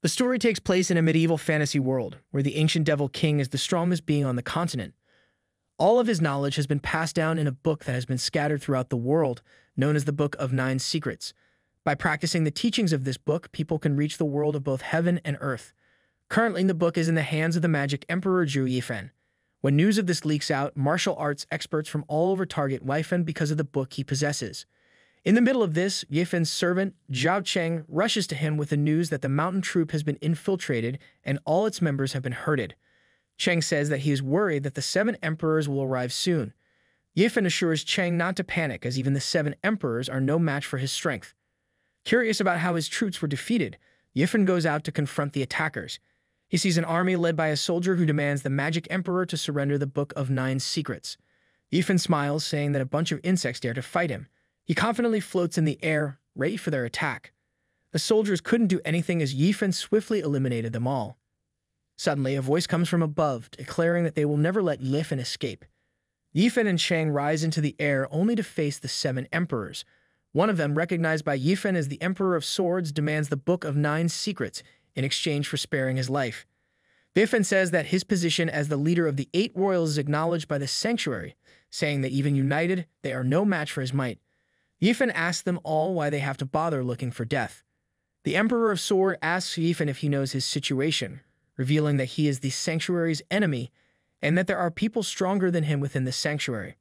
The story takes place in a medieval fantasy world, where the ancient devil king is the strongest being on the continent. All of his knowledge has been passed down in a book that has been scattered throughout the world, known as the Book of 9 Secrets. By practicing the teachings of this book, people can reach the world of both heaven and earth. Currently, the book is in the hands of the Magic Emperor Zhu Yifan. When news of this leaks out, martial arts experts from all over target Yifan because of the book he possesses. In the middle of this, Yifan's servant, Zhao Cheng, rushes to him with the news that the mountain troop has been infiltrated and all its members have been herded. Cheng says that he is worried that the 7 emperors will arrive soon. Yifan assures Cheng not to panic, as even the 7 emperors are no match for his strength. Curious about how his troops were defeated, Yifan goes out to confront the attackers. He sees an army led by a soldier who demands the Magic Emperor to surrender the Book of 9 Secrets. Yifan smiles, saying that a bunch of insects dare to fight him. He confidently floats in the air, ready for their attack. The soldiers couldn't do anything as Yifan swiftly eliminated them all. Suddenly, a voice comes from above, declaring that they will never let Yifan escape. Yifan and Cheng rise into the air only to face the 7 emperors. One of them, recognized by Yifan as the Emperor of Swords, demands the Book of 9 Secrets in exchange for sparing his life. Yifan says that his position as the leader of the 8 royals is acknowledged by the Sanctuary, saying that even united, they are no match for his might. Yifan asks them all why they have to bother looking for death. The Emperor of Sword asks Yifan if he knows his situation, revealing that he is the Sanctuary's enemy and that there are people stronger than him within the Sanctuary.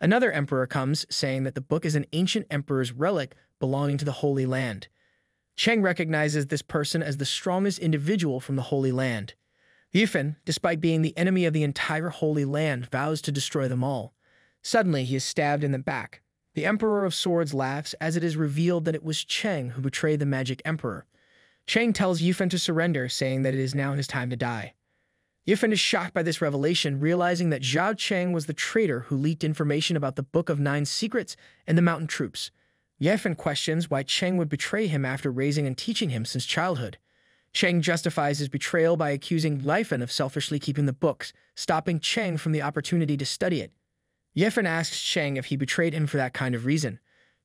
Another emperor comes, saying that the book is an ancient emperor's relic belonging to the Holy Land. Cheng recognizes this person as the strongest individual from the Holy Land. Yifan, despite being the enemy of the entire Holy Land, vows to destroy them all. Suddenly, he is stabbed in the back. The Emperor of Swords laughs as it is revealed that it was Cheng who betrayed the Magic Emperor. Cheng tells Yifan to surrender, saying that it is now his time to die. Yifan is shocked by this revelation, realizing that Zhao Cheng was the traitor who leaked information about the Book of 9 Secrets and the mountain troops. Yifan questions why Cheng would betray him after raising and teaching him since childhood. Cheng justifies his betrayal by accusing Yifan of selfishly keeping the books, stopping Cheng from the opportunity to study it. Yifan asks Cheng if he betrayed him for that kind of reason.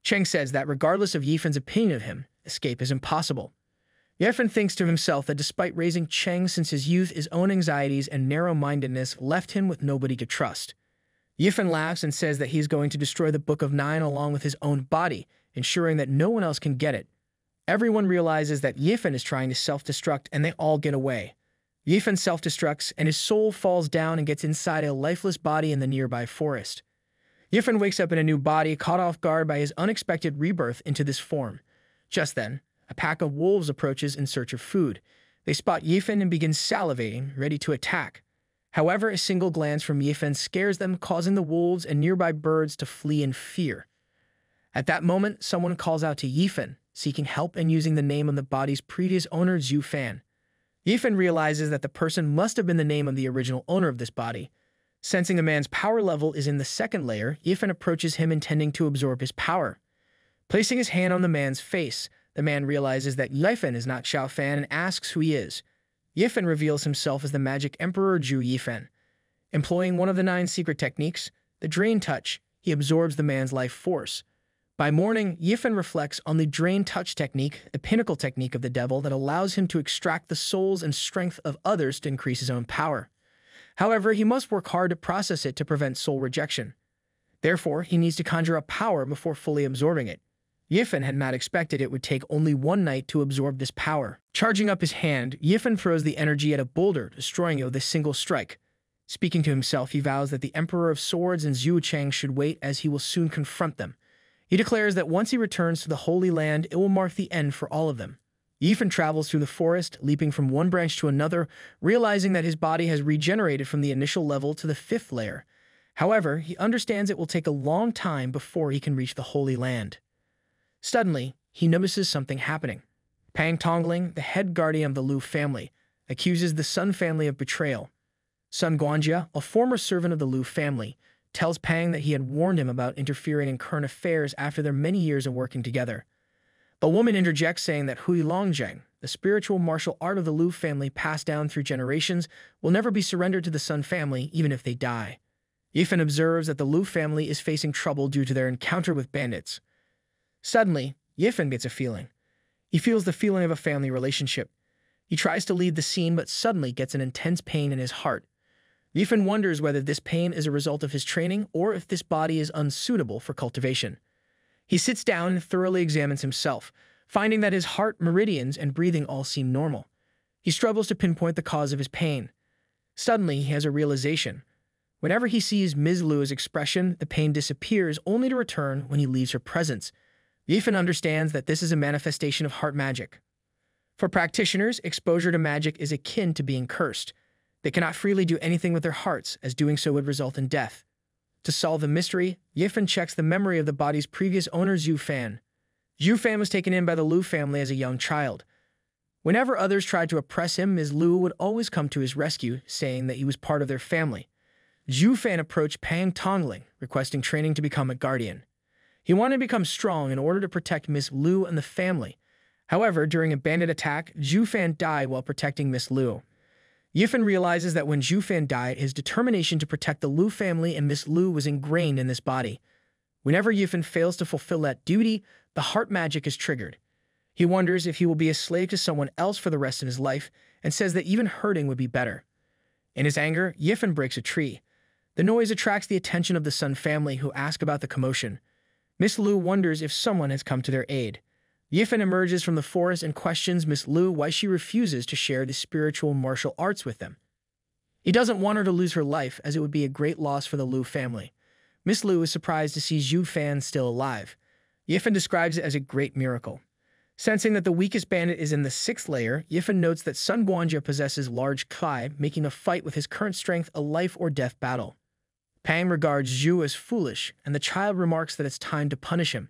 Cheng says that regardless of Yifan's opinion of him, escape is impossible. Yifan thinks to himself that despite raising Cheng since his youth, his own anxieties and narrow-mindedness left him with nobody to trust. Yifan laughs and says that he is going to destroy the Book of 9 along with his own body, ensuring that no one else can get it. Everyone realizes that Yifan is trying to self-destruct and they all get away. Yifan self-destructs, and his soul falls down and gets inside a lifeless body in the nearby forest. Yifan wakes up in a new body, caught off guard by his unexpected rebirth into this form. Just then, a pack of wolves approaches in search of food. They spot Yifan and begin salivating, ready to attack. However, a single glance from Yifan scares them, causing the wolves and nearby birds to flee in fear. At that moment, someone calls out to Yifan, seeking help and using the name of the body's previous owner, Zhu Fan. Yifan realizes that the person must have been the name of the original owner of this body. Sensing the man's power level is in the second layer, Yifan approaches him intending to absorb his power. Placing his hand on the man's face, the man realizes that Yifan is not Xiao Fan and asks who he is. Yifan reveals himself as the Magic Emperor Zhu Yifan. Employing one of the 9 secret techniques, the Drain Touch, he absorbs the man's life force. By morning, Yifan reflects on the Drain Touch technique, the pinnacle technique of the devil that allows him to extract the souls and strength of others to increase his own power. However, he must work hard to process it to prevent soul rejection. Therefore, he needs to conjure up power before fully absorbing it. Yifan had not expected it would take only one night to absorb this power. Charging up his hand, Yifan throws the energy at a boulder, destroying it with a single strike. Speaking to himself, he vows that the Emperor of Swords and Zhu Cheng should wait as he will soon confront them. He declares that once he returns to the Holy Land, it will mark the end for all of them. Yifan travels through the forest, leaping from one branch to another, realizing that his body has regenerated from the initial level to the 5th layer. However, he understands it will take a long time before he can reach the Holy Land. Suddenly, he notices something happening. Pang Tongling, the head guardian of the Liu family, accuses the Sun family of betrayal. Sun Guanjia, a former servant of the Liu family, tells Pang that he had warned him about interfering in current affairs after their many years of working together. The woman interjects, saying that Hui Longzheng, the spiritual martial art of the Liu family passed down through generations, will never be surrendered to the Sun family even if they die. Yifan observes that the Liu family is facing trouble due to their encounter with bandits. Suddenly, Yifan gets a feeling. He feels the feeling of a family relationship. He tries to leave the scene but suddenly gets an intense pain in his heart. Yifan wonders whether this pain is a result of his training or if this body is unsuitable for cultivation. He sits down and thoroughly examines himself, finding that his heart, meridians, and breathing all seem normal. He struggles to pinpoint the cause of his pain. Suddenly, he has a realization. Whenever he sees Ms. Lu's expression, the pain disappears only to return when he leaves her presence. Yifan understands that this is a manifestation of heart magic. For practitioners, exposure to magic is akin to being cursed. They cannot freely do anything with their hearts, as doing so would result in death. To solve the mystery, Yifan checks the memory of the body's previous owner, Zhu Fan. Zhu Fan was taken in by the Lu family as a young child. Whenever others tried to oppress him, Ms. Lu would always come to his rescue, saying that he was part of their family. Zhu Fan approached Pang Tongling, requesting training to become a guardian. He wanted to become strong in order to protect Ms. Lu and the family. However, during a bandit attack, Zhu Fan died while protecting Ms. Lu. Yifan realizes that when Zhu Fan died, his determination to protect the Lu family and Ms. Lu was ingrained in this body. Whenever Yifan fails to fulfill that duty, the heart magic is triggered. He wonders if he will be a slave to someone else for the rest of his life and says that even hurting would be better. In his anger, Yifan breaks a tree. The noise attracts the attention of the Sun family, who ask about the commotion. Ms. Lu wonders if someone has come to their aid. Yifan emerges from the forest and questions Ms. Lu why she refuses to share the spiritual martial arts with them. He doesn't want her to lose her life, as it would be a great loss for the Lu family. Ms. Lu is surprised to see Zhu Fan still alive. Yifan describes it as a great miracle. Sensing that the weakest bandit is in the 6th layer, Yifan notes that Sun Guanjia possesses large Kai, making a fight with his current strength a life-or-death battle. Pang regards Zhu as foolish, and the child remarks that it's time to punish him.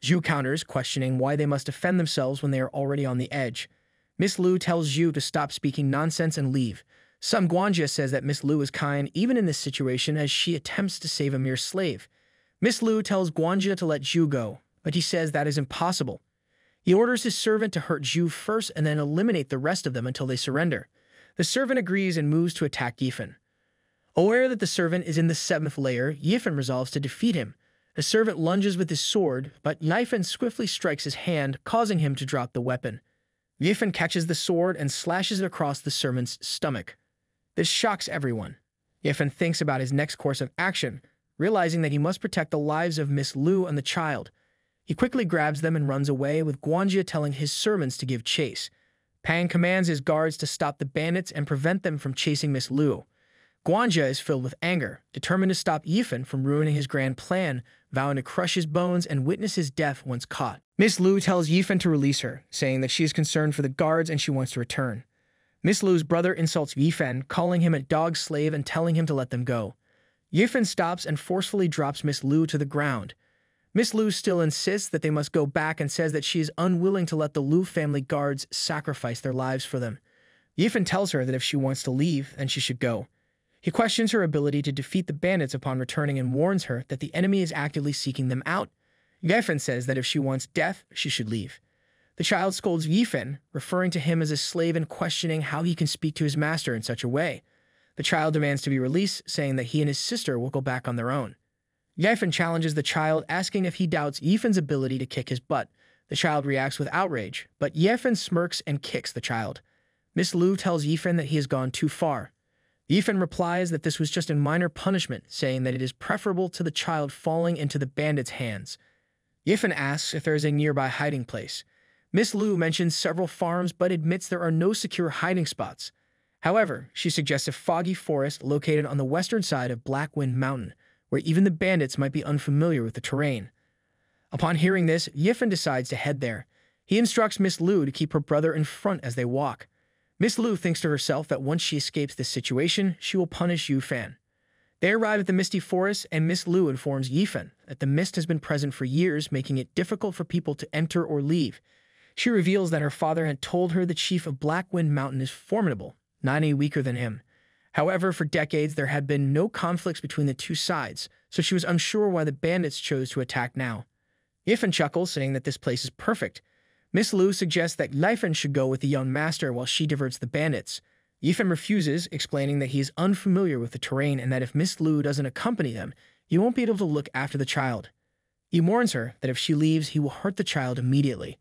Zhu counters, questioning why they must defend themselves when they are already on the edge. Ms. Lu tells Zhu to stop speaking nonsense and leave. Sun Guanjia says that Ms. Lu is kind even in this situation, as she attempts to save a mere slave. Ms. Lu tells Guanjia to let Zhu go, but he says that is impossible. He orders his servant to hurt Zhu first and then eliminate the rest of them until they surrender. The servant agrees and moves to attack Yifan. Aware that the servant is in the 7th layer, Yifan resolves to defeat him. The servant lunges with his sword, but Yifan swiftly strikes his hand, causing him to drop the weapon. Yifan catches the sword and slashes it across the servant's stomach. This shocks everyone. Yifan thinks about his next course of action, realizing that he must protect the lives of Ms. Lu and the child. He quickly grabs them and runs away, with Guanjia telling his servants to give chase. Pang commands his guards to stop the bandits and prevent them from chasing Ms. Lu. Guanjia is filled with anger, determined to stop Yifan from ruining his grand plan, vowing to crush his bones and witness his death once caught. Ms. Lu tells Yifan to release her, saying that she is concerned for the guards and she wants to return. Ms. Lu's brother insults Yifan, calling him a dog slave and telling him to let them go. Yifan stops and forcefully drops Ms. Lu to the ground. Ms. Lu still insists that they must go back and says that she is unwilling to let the Lu family guards sacrifice their lives for them. Yifan tells her that if she wants to leave, then she should go. He questions her ability to defeat the bandits upon returning and warns her that the enemy is actively seeking them out. Yifan says that if she wants death, she should leave. The child scolds Yifan, referring to him as a slave and questioning how he can speak to his master in such a way. The child demands to be released, saying that he and his sister will go back on their own. Yifan challenges the child, asking if he doubts Yifan's ability to kick his butt. The child reacts with outrage, but Yifan smirks and kicks the child. Ms. Lu tells Yifan that he has gone too far. Yifan replies that this was just a minor punishment, saying that it is preferable to the child falling into the bandits' hands. Yifan asks if there is a nearby hiding place. Ms. Lu mentions several farms but admits there are no secure hiding spots. However, she suggests a foggy forest located on the western side of Black Wind Mountain, where even the bandits might be unfamiliar with the terrain. Upon hearing this, Yifan decides to head there. He instructs Ms. Lu to keep her brother in front as they walk. Ms. Lu thinks to herself that once she escapes this situation, she will punish Yifan. They arrive at the Misty Forest, and Ms. Lu informs Yifan that the mist has been present for years, making it difficult for people to enter or leave. She reveals that her father had told her the chief of Blackwind Mountain is formidable, not any weaker than him. However, for decades, there had been no conflicts between the two sides, so she was unsure why the bandits chose to attack now. Yifan chuckles, saying that this place is perfect. Ms. Lu suggests that Yifan should go with the young master while she diverts the bandits. Yifan refuses, explaining that he is unfamiliar with the terrain and that if Ms. Lu doesn't accompany them, he won't be able to look after the child. He warns her that if she leaves, he will hurt the child immediately.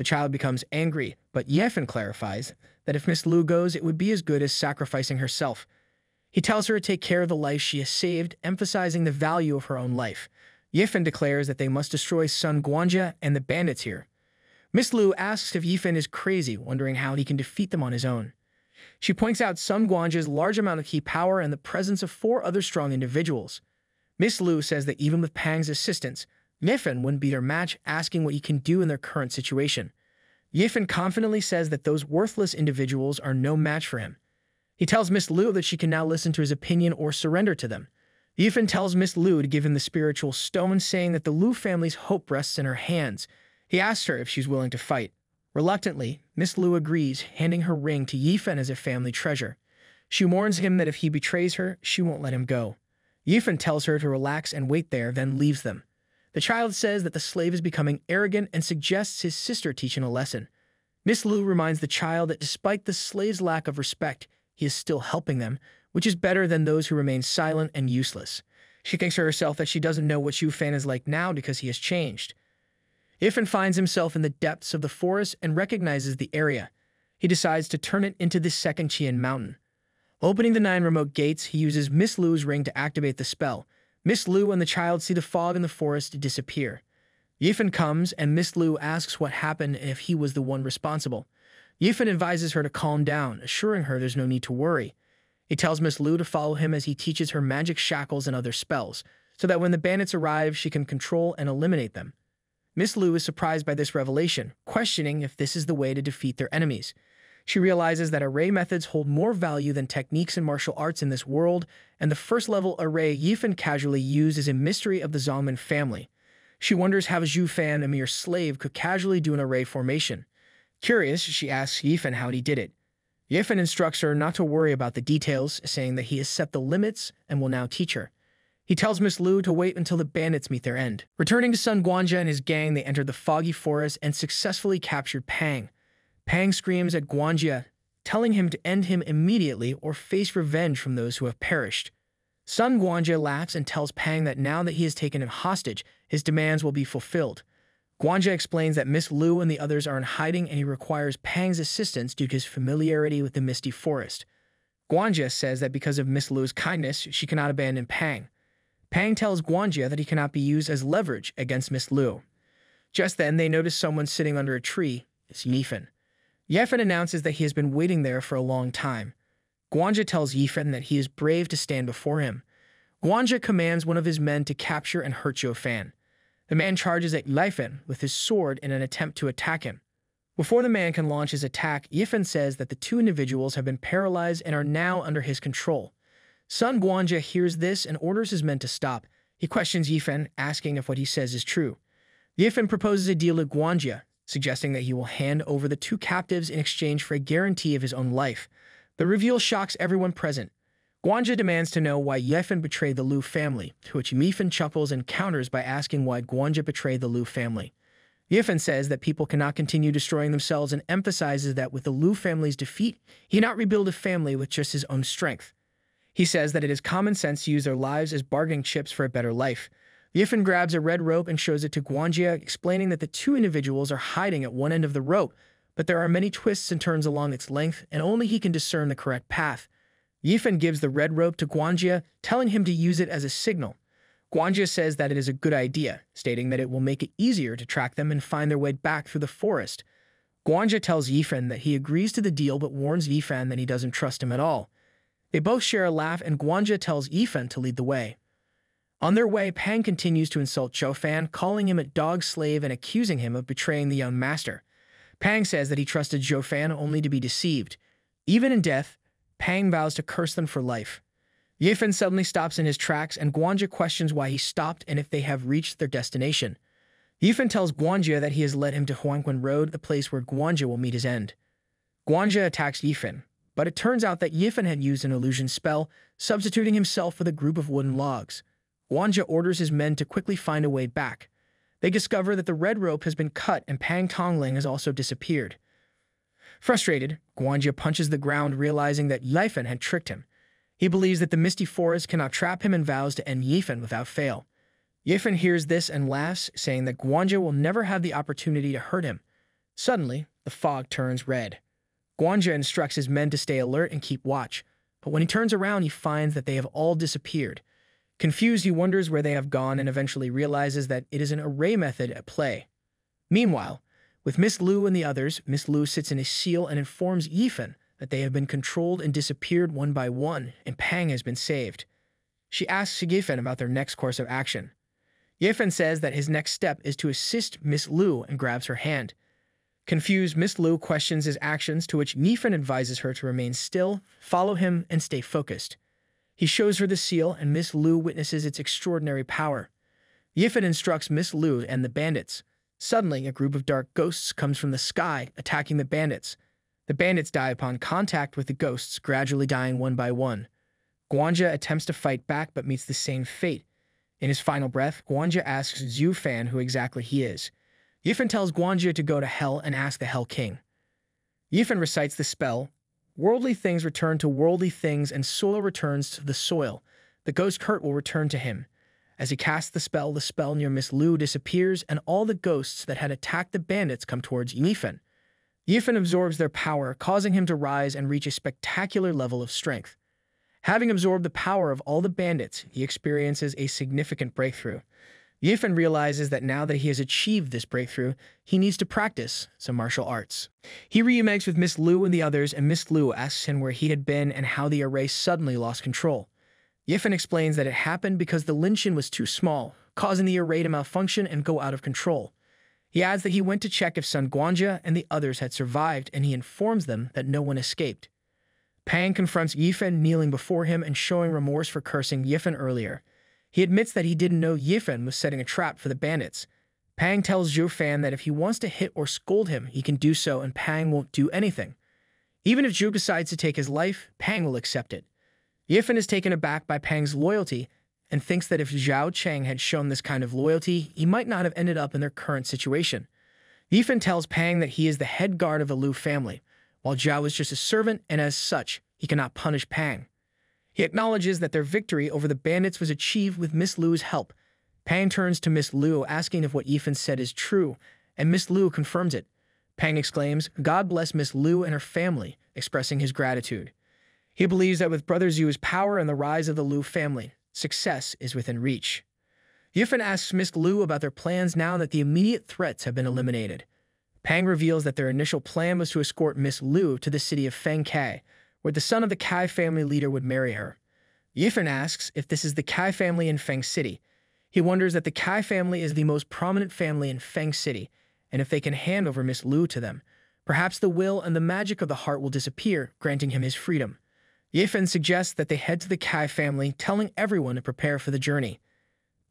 The child becomes angry, but Yefin clarifies that if Miss Lu goes, it would be as good as sacrificing herself. He tells her to take care of the life she has saved, emphasizing the value of her own life. Yifan declares that they must destroy Sun Guanjia and the bandits here. Miss Lu asks if Yifan is crazy, wondering how he can defeat them on his own. She points out Sun Guanjia's large amount of key power and the presence of 4 other strong individuals. Miss Lu says that even with Pang's assistance, Yifan wouldn't beat her match, asking what he can do in their current situation. Yifan confidently says that those worthless individuals are no match for him. He tells Miss Lu that she can now listen to his opinion or surrender to them. Yifan tells Miss Lu to give him the spiritual stone, saying that the Lu family's hope rests in her hands. He asks her if she's willing to fight. Reluctantly, Miss Lu agrees, handing her ring to Yifan as a family treasure. She warns him that if he betrays her, she won't let him go. Yifan tells her to relax and wait there, then leaves them. The child says that the slave is becoming arrogant and suggests his sister teach him a lesson. Miss Lu reminds the child that despite the slave's lack of respect, he is still helping them, which is better than those who remain silent and useless. She thinks to herself that she doesn't know what Xu Fan is like now because he has changed. Yifan finds himself in the depths of the forest and recognizes the area. He decides to turn it into the second Qian mountain. Opening the 9 remote gates, he uses Miss Lu's ring to activate the spell. Miss Lu and the child see the fog in the forest disappear. Yifan comes, and Miss Lu asks what happened and if he was the one responsible. Yifan advises her to calm down, assuring her there's no need to worry. He tells Miss Lu to follow him as he teaches her magic shackles and other spells, so that when the bandits arrive, she can control and eliminate them. Miss Lu is surprised by this revelation, questioning if this is the way to defeat their enemies. She realizes that array methods hold more value than techniques in martial arts in this world, and the first-level array Yifan casually used is a mystery of the Zongmen family. She wonders how Xu Fan, a mere slave, could casually do an array formation. Curious, she asks Yifan how he did it. Yifan instructs her not to worry about the details, saying that he has set the limits and will now teach her. He tells Miss Lu to wait until the bandits meet their end. Returning to Sun Guanjia and his gang, they enter the foggy forest and successfully captured Pang. Pang screams at Guanjia, telling him to end him immediately or face revenge from those who have perished. Sun Guanjia laughs and tells Pang that now that he has taken him hostage, his demands will be fulfilled. Guanjia explains that Miss Lu and the others are in hiding and he requires Pang's assistance due to his familiarity with the Misty Forest. Guanjia says that because of Miss Lu's kindness, she cannot abandon Pang. Pang tells Guanjia that he cannot be used as leverage against Miss Lu. Just then, they notice someone sitting under a tree. It's Yifan. Yifan announces that he has been waiting there for a long time. Guanjia tells Yifan that he is brave to stand before him. Guanjia commands one of his men to capture and hurt Xu Fan. The man charges at Yifan with his sword in an attempt to attack him. Before the man can launch his attack, Yifan says that the 2 individuals have been paralyzed and are now under his control. Sun Guanjia hears this and orders his men to stop. He questions Yifan, asking if what he says is true. Yifan proposes a deal to Guanjia, suggesting that he will hand over the 2 captives in exchange for a guarantee of his own life. The reveal shocks everyone present. Guanjia demands to know why Yifan betrayed the Lu family, to which Yifan chuckles and counters by asking why Guanjia betrayed the Lu family. Yifan says that people cannot continue destroying themselves and emphasizes that with the Lu family's defeat, he cannot rebuild a family with just his own strength. He says that it is common sense to use their lives as bargaining chips for a better life. Yifan grabs a red rope and shows it to Guanjia, explaining that the 2 individuals are hiding at one end of the rope, but there are many twists and turns along its length, and only he can discern the correct path. Yifan gives the red rope to Guanjia, telling him to use it as a signal. Guanjia says that it is a good idea, stating that it will make it easier to track them and find their way back through the forest. Guanjia tells Yifan that he agrees to the deal but warns Yifan that he doesn't trust him at all. They both share a laugh, and Guanjia tells Yifan to lead the way. On their way, Pang continues to insult Xu Fan, calling him a dog slave and accusing him of betraying the young master. Pang says that he trusted Xu Fan only to be deceived. Even in death, Pang vows to curse them for life. Yifan suddenly stops in his tracks, and Guanjia questions why he stopped and if they have reached their destination. Yifan tells Guanjia that he has led him to Huangquan Road, the place where Guanjia will meet his end. Guanjia attacks Yifan, but it turns out that Yifan had used an illusion spell, substituting himself with a group of wooden logs. Guanjia orders his men to quickly find a way back. They discover that the red rope has been cut and Pang Tongling has also disappeared. Frustrated, Guanjia punches the ground, realizing that Yifan had tricked him. He believes that the Misty Forest cannot trap him and vows to end Yifan without fail. Yifan hears this and laughs, saying that Guanjia will never have the opportunity to hurt him. Suddenly, the fog turns red. Gwanja instructs his men to stay alert and keep watch, but when he turns around, he finds that they have all disappeared. Confused, he wonders where they have gone and eventually realizes that it is an array method at play. Meanwhile, with Miss Lu and the others, Miss Lu sits in a seal and informs Yifan that they have been controlled and disappeared one by one, and Pang has been saved. She asks Yifan about their next course of action. Yifan says that his next step is to assist Miss Lu and grabs her hand. Confused, Miss Lu questions his actions, to which Yifan advises her to remain still, follow him, and stay focused. He shows her the seal, and Miss Lu witnesses its extraordinary power. Yifan instructs Miss Lu and the bandits. Suddenly, a group of dark ghosts comes from the sky, attacking the bandits. The bandits die upon contact with the ghosts, gradually dying one by one. Gwanja attempts to fight back but meets the same fate. In his final breath, Gwanja asks Zhu Fan who exactly he is. Yifan tells Gwanja to go to hell and ask the Hell King. Yifan recites the spell. Worldly things return to worldly things and soil returns to the soil. The ghost Kurt will return to him. As he casts the spell near Miss Lu disappears and all the ghosts that had attacked the bandits come towards Yifan. Yifan absorbs their power, causing him to rise and reach a spectacular level of strength. Having absorbed the power of all the bandits, he experiences a significant breakthrough. Yifan realizes that now that he has achieved this breakthrough, he needs to practice some martial arts. He reunites with Miss Lu and the others, and Miss Lu asks him where he had been and how the array suddenly lost control. Yifan explains that it happened because the Linshin was too small, causing the array to malfunction and go out of control. He adds that he went to check if Sun Gwanja and the others had survived, and he informs them that no one escaped. Pang confronts Yifan kneeling before him and showing remorse for cursing Yifan earlier. He admits that he didn't know Yifan was setting a trap for the bandits. Pang tells Zhu Fan that if he wants to hit or scold him, he can do so and Pang won't do anything. Even if Zhu decides to take his life, Pang will accept it. Yifan is taken aback by Pang's loyalty and thinks that if Zhao Cheng had shown this kind of loyalty, he might not have ended up in their current situation. Yifan tells Pang that he is the head guard of the Lu family, while Zhao is just a servant, and as such, he cannot punish Pang. He acknowledges that their victory over the bandits was achieved with Miss Lu's help. Pang turns to Miss Lu, asking if what Yifan said is true, and Miss Lu confirms it. Pang exclaims, "God bless Miss Lu and her family," expressing his gratitude. He believes that with Brother Zhu's power and the rise of the Lu family, success is within reach. Yifan asks Miss Lu about their plans now that the immediate threats have been eliminated. Pang reveals that their initial plan was to escort Miss Lu to the city of Feng Kai, where the son of the Kai family leader would marry her. Yifan asks if this is the Kai family in Feng City. He wonders that the Kai family is the most prominent family in Feng City, and if they can hand over Miss Lu to them, perhaps the will and the magic of the heart will disappear, granting him his freedom. Yifan suggests that they head to the Kai family, telling everyone to prepare for the journey.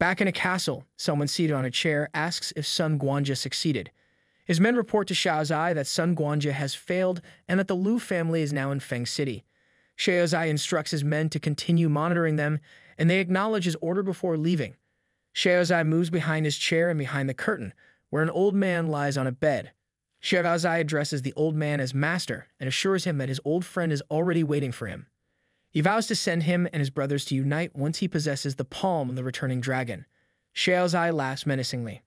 Back in a castle, someone seated on a chair asks if Sun Gwanja succeeded. His men report to Xiaozai that Sun Gwanja has failed and that the Lu family is now in Feng City. Xiaozai instructs his men to continue monitoring them, and they acknowledge his order before leaving. Xiaozai moves behind his chair and behind the curtain, where an old man lies on a bed. Xiaozai addresses the old man as master and assures him that his old friend is already waiting for him. He vows to send him and his brothers to unite once he possesses the palm of the returning dragon. Xiaozai laughs menacingly.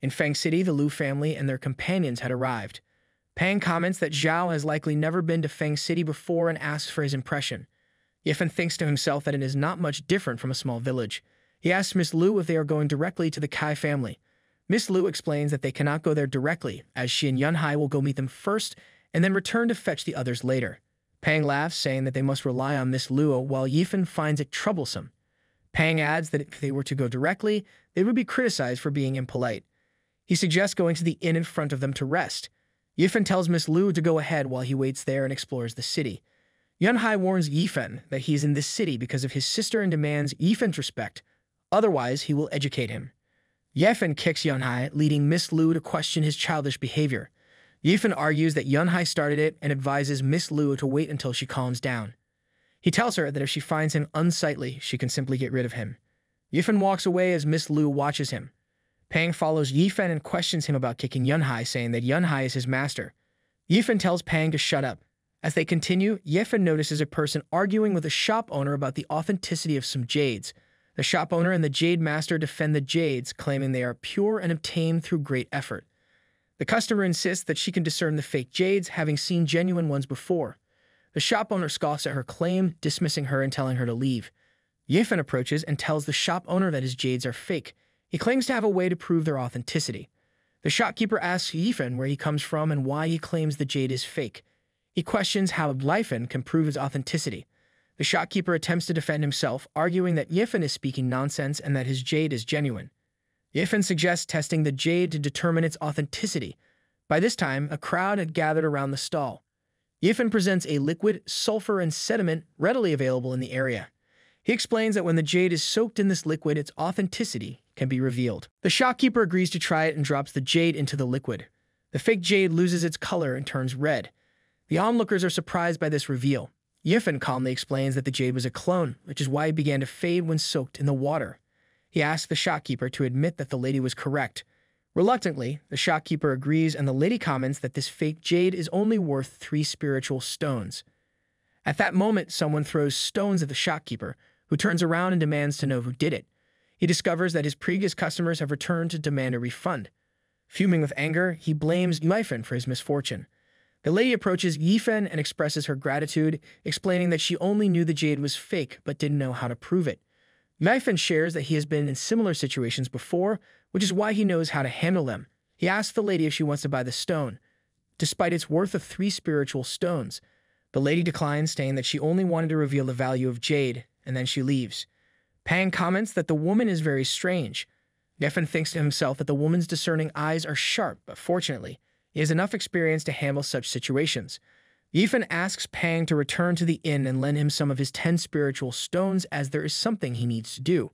In Feng City, the Lu family and their companions had arrived. Pang comments that Zhao has likely never been to Feng City before and asks for his impression. Yifan thinks to himself that it is not much different from a small village. He asks Miss Lu if they are going directly to the Kai family. Miss Lu explains that they cannot go there directly, as she and Yunhai will go meet them first and then return to fetch the others later. Pang laughs, saying that they must rely on Miss Lu, while Yifan finds it troublesome. Pang adds that if they were to go directly, they would be criticized for being impolite. He suggests going to the inn in front of them to rest. Yifan tells Miss Lu to go ahead while he waits there and explores the city. Yunhai warns Yifan that he is in this city because of his sister and demands Yifan's respect, otherwise he will educate him. Yifan kicks Yunhai, leading Miss Lu to question his childish behavior. Yifan argues that Yunhai started it and advises Miss Lu to wait until she calms down. He tells her that if she finds him unsightly, she can simply get rid of him. Yifan walks away as Miss Lu watches him. Pang follows Yifan and questions him about kicking Yunhai, saying that Yunhai is his master. Yifan tells Pang to shut up. As they continue, Yifan notices a person arguing with a shop owner about the authenticity of some jades. The shop owner and the jade master defend the jades, claiming they are pure and obtained through great effort. The customer insists that she can discern the fake jades, having seen genuine ones before. The shop owner scoffs at her claim, dismissing her and telling her to leave. Yefan approaches and tells the shop owner that his jades are fake. He claims to have a way to prove their authenticity. The shopkeeper asks Yefan where he comes from and why he claims the jade is fake. He questions how Yefan can prove his authenticity. The shopkeeper attempts to defend himself, arguing that Yefan is speaking nonsense and that his jade is genuine. Yefan suggests testing the jade to determine its authenticity. By this time, a crowd had gathered around the stall. Yefan presents a liquid, sulfur, and sediment readily available in the area. He explains that when the jade is soaked in this liquid, its authenticity can be revealed. The shopkeeper agrees to try it and drops the jade into the liquid. The fake jade loses its color and turns red. The onlookers are surprised by this reveal. Yefan calmly explains that the jade was a clone, which is why it began to fade when soaked in the water. He asks the shopkeeper to admit that the lady was correct. Reluctantly, the shopkeeper agrees, and the lady comments that this fake jade is only worth 3 spiritual stones. At that moment, someone throws stones at the shopkeeper, who turns around and demands to know who did it. He discovers that his previous customers have returned to demand a refund. Fuming with anger, he blames Yefan for his misfortune. The lady approaches Yefan and expresses her gratitude, explaining that she only knew the jade was fake but didn't know how to prove it. Yefan shares that he has been in similar situations before, which is why he knows how to handle them. He asks the lady if she wants to buy the stone, despite its worth of 3 spiritual stones. The lady declines, saying that she only wanted to reveal the value of jade, and then she leaves. Pang comments that the woman is very strange. Yefan thinks to himself that the woman's discerning eyes are sharp, but fortunately, he has enough experience to handle such situations. Yefan asks Pang to return to the inn and lend him some of his 10 spiritual stones, as there is something he needs to do.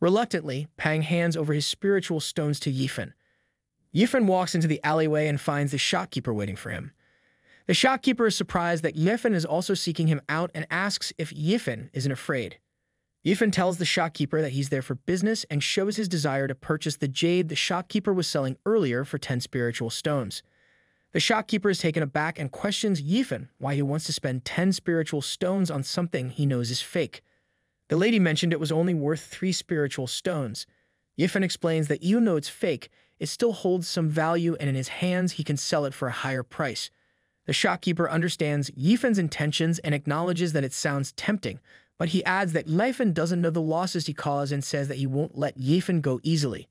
Reluctantly, Pang hands over his spiritual stones to Yefan. Yefan walks into the alleyway and finds the shopkeeper waiting for him. The shopkeeper is surprised that Yefan is also seeking him out and asks if Yefan isn't afraid. Yefan tells the shopkeeper that he's there for business and shows his desire to purchase the jade the shopkeeper was selling earlier for 10 spiritual stones. The shopkeeper is taken aback and questions Yefan why he wants to spend 10 spiritual stones on something he knows is fake. The lady mentioned it was only worth 3 spiritual stones. Yefan explains that even though it's fake, it still holds some value, and in his hands he can sell it for a higher price. The shopkeeper understands Yefan's intentions and acknowledges that it sounds tempting, but he adds that Yefan doesn't know the losses he caused and says that he won't let Yefan go easily.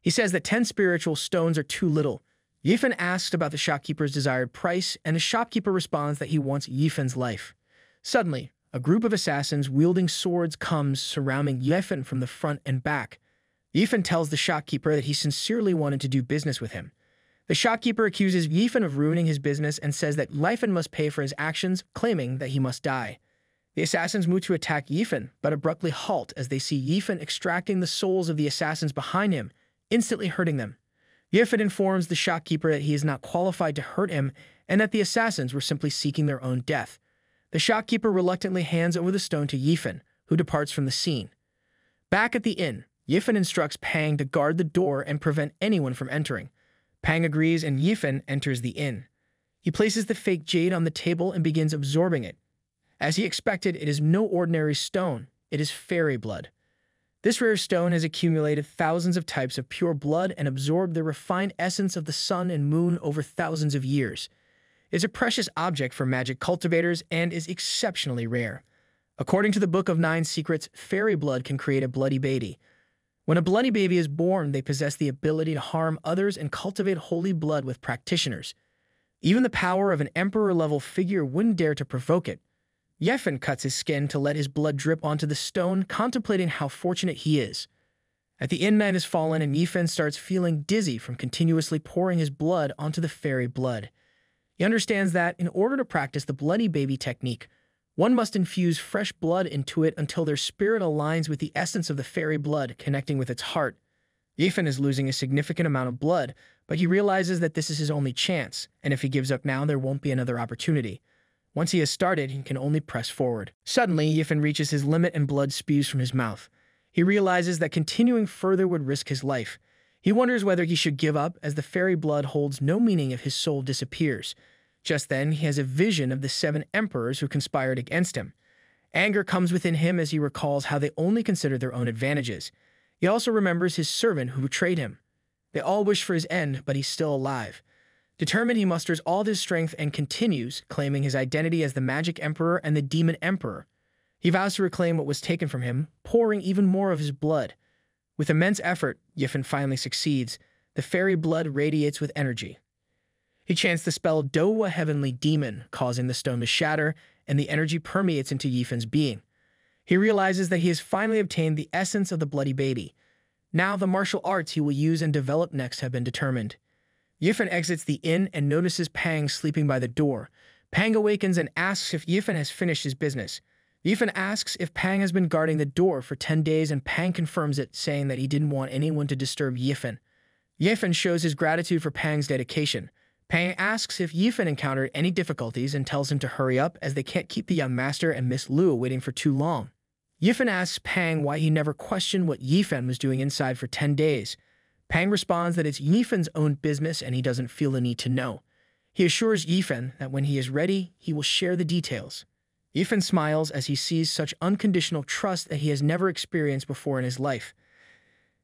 He says that 10 spiritual stones are too little. Yefan asks about the shopkeeper's desired price, and the shopkeeper responds that he wants Yefan's life. Suddenly, a group of assassins wielding swords comes, surrounding Yefan from the front and back. Yefan tells the shopkeeper that he sincerely wanted to do business with him. The shopkeeper accuses Yefan of ruining his business and says that Yefan must pay for his actions, claiming that he must die. The assassins move to attack Yefan, but abruptly halt as they see Yefan extracting the souls of the assassins behind him, instantly hurting them. Yefan informs the shopkeeper that he is not qualified to hurt him and that the assassins were simply seeking their own death. The shopkeeper reluctantly hands over the stone to Yefan, who departs from the scene. Back at the inn, Yefan instructs Pang to guard the door and prevent anyone from entering. Pang agrees, and Yefan enters the inn. He places the fake jade on the table and begins absorbing it. As he expected, it is no ordinary stone. It is fairy blood. This rare stone has accumulated thousands of types of pure blood and absorbed the refined essence of the sun and moon over thousands of years. It is a precious object for magic cultivators and is exceptionally rare. According to the Book of 9 Secrets, fairy blood can create a bloody baby. When a bloody baby is born, they possess the ability to harm others and cultivate holy blood with practitioners. Even the power of an emperor-level figure wouldn't dare to provoke it. Yefan cuts his skin to let his blood drip onto the stone, contemplating how fortunate he is. At the inn, night has fallen, and Yefan starts feeling dizzy from continuously pouring his blood onto the fairy blood. He understands that, in order to practice the bloody baby technique, one must infuse fresh blood into it until their spirit aligns with the essence of the fairy blood, connecting with its heart. Yefan is losing a significant amount of blood, but he realizes that this is his only chance, and if he gives up now, there won't be another opportunity. Once he has started, he can only press forward. Suddenly, Yefan reaches his limit and blood spews from his mouth. He realizes that continuing further would risk his life. He wonders whether he should give up, as the fairy blood holds no meaning if his soul disappears. Just then, he has a vision of the 7 emperors who conspired against him. Anger comes within him as he recalls how they only consider their own advantages. He also remembers his servant who betrayed him. They all wish for his end, but he's still alive. Determined, he musters all his strength and continues, claiming his identity as the Magic Emperor and the Demon Emperor. He vows to reclaim what was taken from him, pouring even more of his blood. With immense effort, Yifen finally succeeds. The fairy blood radiates with energy. He chants the spell Dowa Heavenly Demon, causing the stone to shatter, and the energy permeates into Yifen's being. He realizes that he has finally obtained the essence of the bloody baby. Now the martial arts he will use and develop next have been determined. Yifen exits the inn and notices Pang sleeping by the door. Pang awakens and asks if Yifen has finished his business. Yifen asks if Pang has been guarding the door for 10 days, and Pang confirms it, saying that he didn't want anyone to disturb Yifen. Yifen shows his gratitude for Pang's dedication. Pang asks if Yifen encountered any difficulties and tells him to hurry up as they can't keep the young master and Miss Liu waiting for too long. Yifen asks Pang why he never questioned what Yifen was doing inside for 10 days. Pang responds that it's Yifen's own business and he doesn't feel the need to know. He assures Yifen that when he is ready, he will share the details. Yifen smiles as he sees such unconditional trust that he has never experienced before in his life.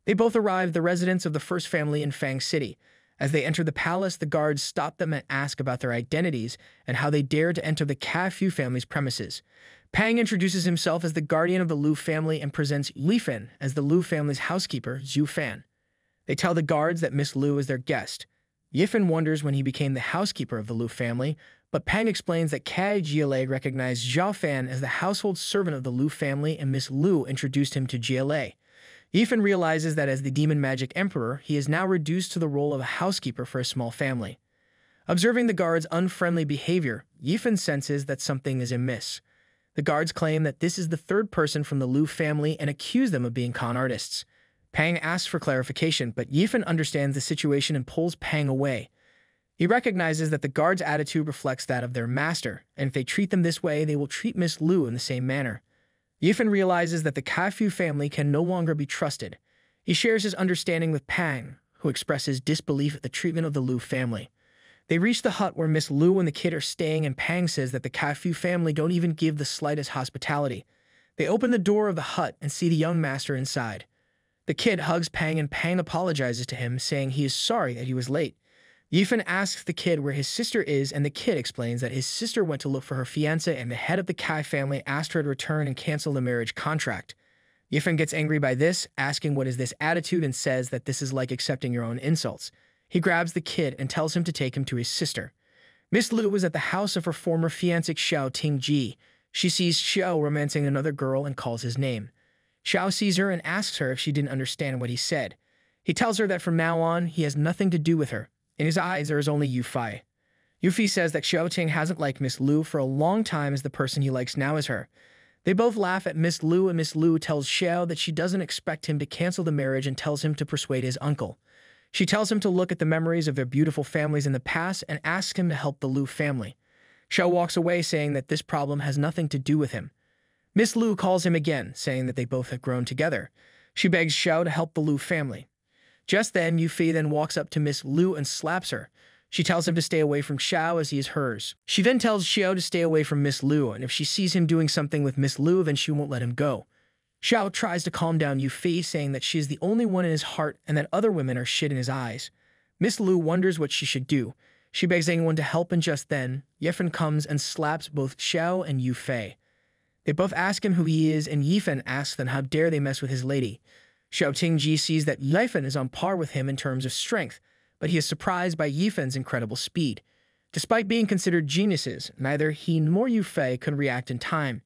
They both arrive at the residence of the first family in Fang City. As they enter the palace, the guards stop them and ask about their identities and how they dared to enter the Ka Fu family's premises. Pang introduces himself as the guardian of the Liu family and presents Yifen as the Liu family's housekeeper, Zhu Fan. They tell the guards that Miss Liu is their guest. Yifen wonders when he became the housekeeper of the Liu family, but Pang explains that Kai Jiele recognized Zhao Fan as the household servant of the Liu family, and Miss Liu introduced him to Jiele. Yifen realizes that as the Demon Magic Emperor, he is now reduced to the role of a housekeeper for a small family. Observing the guards' unfriendly behavior, Yifen senses that something is amiss. The guards claim that this is the third person from the Liu family and accuse them of being con artists. Pang asks for clarification, but Yifen understands the situation and pulls Pang away. He recognizes that the guards' attitude reflects that of their master, and if they treat them this way, they will treat Miss Liu in the same manner. Yifen realizes that the Ka Fu family can no longer be trusted. He shares his understanding with Pang, who expresses disbelief at the treatment of the Liu family. They reach the hut where Miss Liu and the kid are staying, and Pang says that the Ka Fu family don't even give the slightest hospitality. They open the door of the hut and see the young master inside. The kid hugs Pang, and Pang apologizes to him, saying he is sorry that he was late. Yifen asks the kid where his sister is, and the kid explains that his sister went to look for her fiancé, and the head of the Kai family asked her to return and cancel the marriage contract. Yifen gets angry by this, asking what is this attitude, and says that this is like accepting your own insults. He grabs the kid and tells him to take him to his sister. Miss Liu was at the house of her former fiancé Xiao Tingji. She sees Xiao romancing another girl and calls his name. Xiao sees her and asks her if she didn't understand what he said. He tells her that from now on, he has nothing to do with her. In his eyes, there is only Yu Fei. Yu Fei says that Xiao Ting hasn't liked Miss Liu for a long time, as the person he likes now is her. They both laugh at Miss Liu, and Miss Liu tells Xiao that she doesn't expect him to cancel the marriage and tells him to persuade his uncle. She tells him to look at the memories of their beautiful families in the past and asks him to help the Liu family. Xiao walks away, saying that this problem has nothing to do with him. Miss Liu calls him again, saying that they both have grown together. She begs Xiao to help the Liu family. Just then, Yu Fei then walks up to Miss Liu and slaps her. She tells him to stay away from Xiao as he is hers. She then tells Xiao to stay away from Miss Liu, and if she sees him doing something with Miss Liu, then she won't let him go. Xiao tries to calm down Yu Fei, saying that she is the only one in his heart and that other women are shit in his eyes. Miss Liu wonders what she should do. She begs anyone to help, and just then, Yifen comes and slaps both Xiao and Yu Fei. They both ask him who he is, and Yifen asks them how dare they mess with his lady. Xiao Tingji sees that Yifen is on par with him in terms of strength, but he is surprised by Yifen's incredible speed. Despite being considered geniuses, neither he nor Yu Fei could react in time.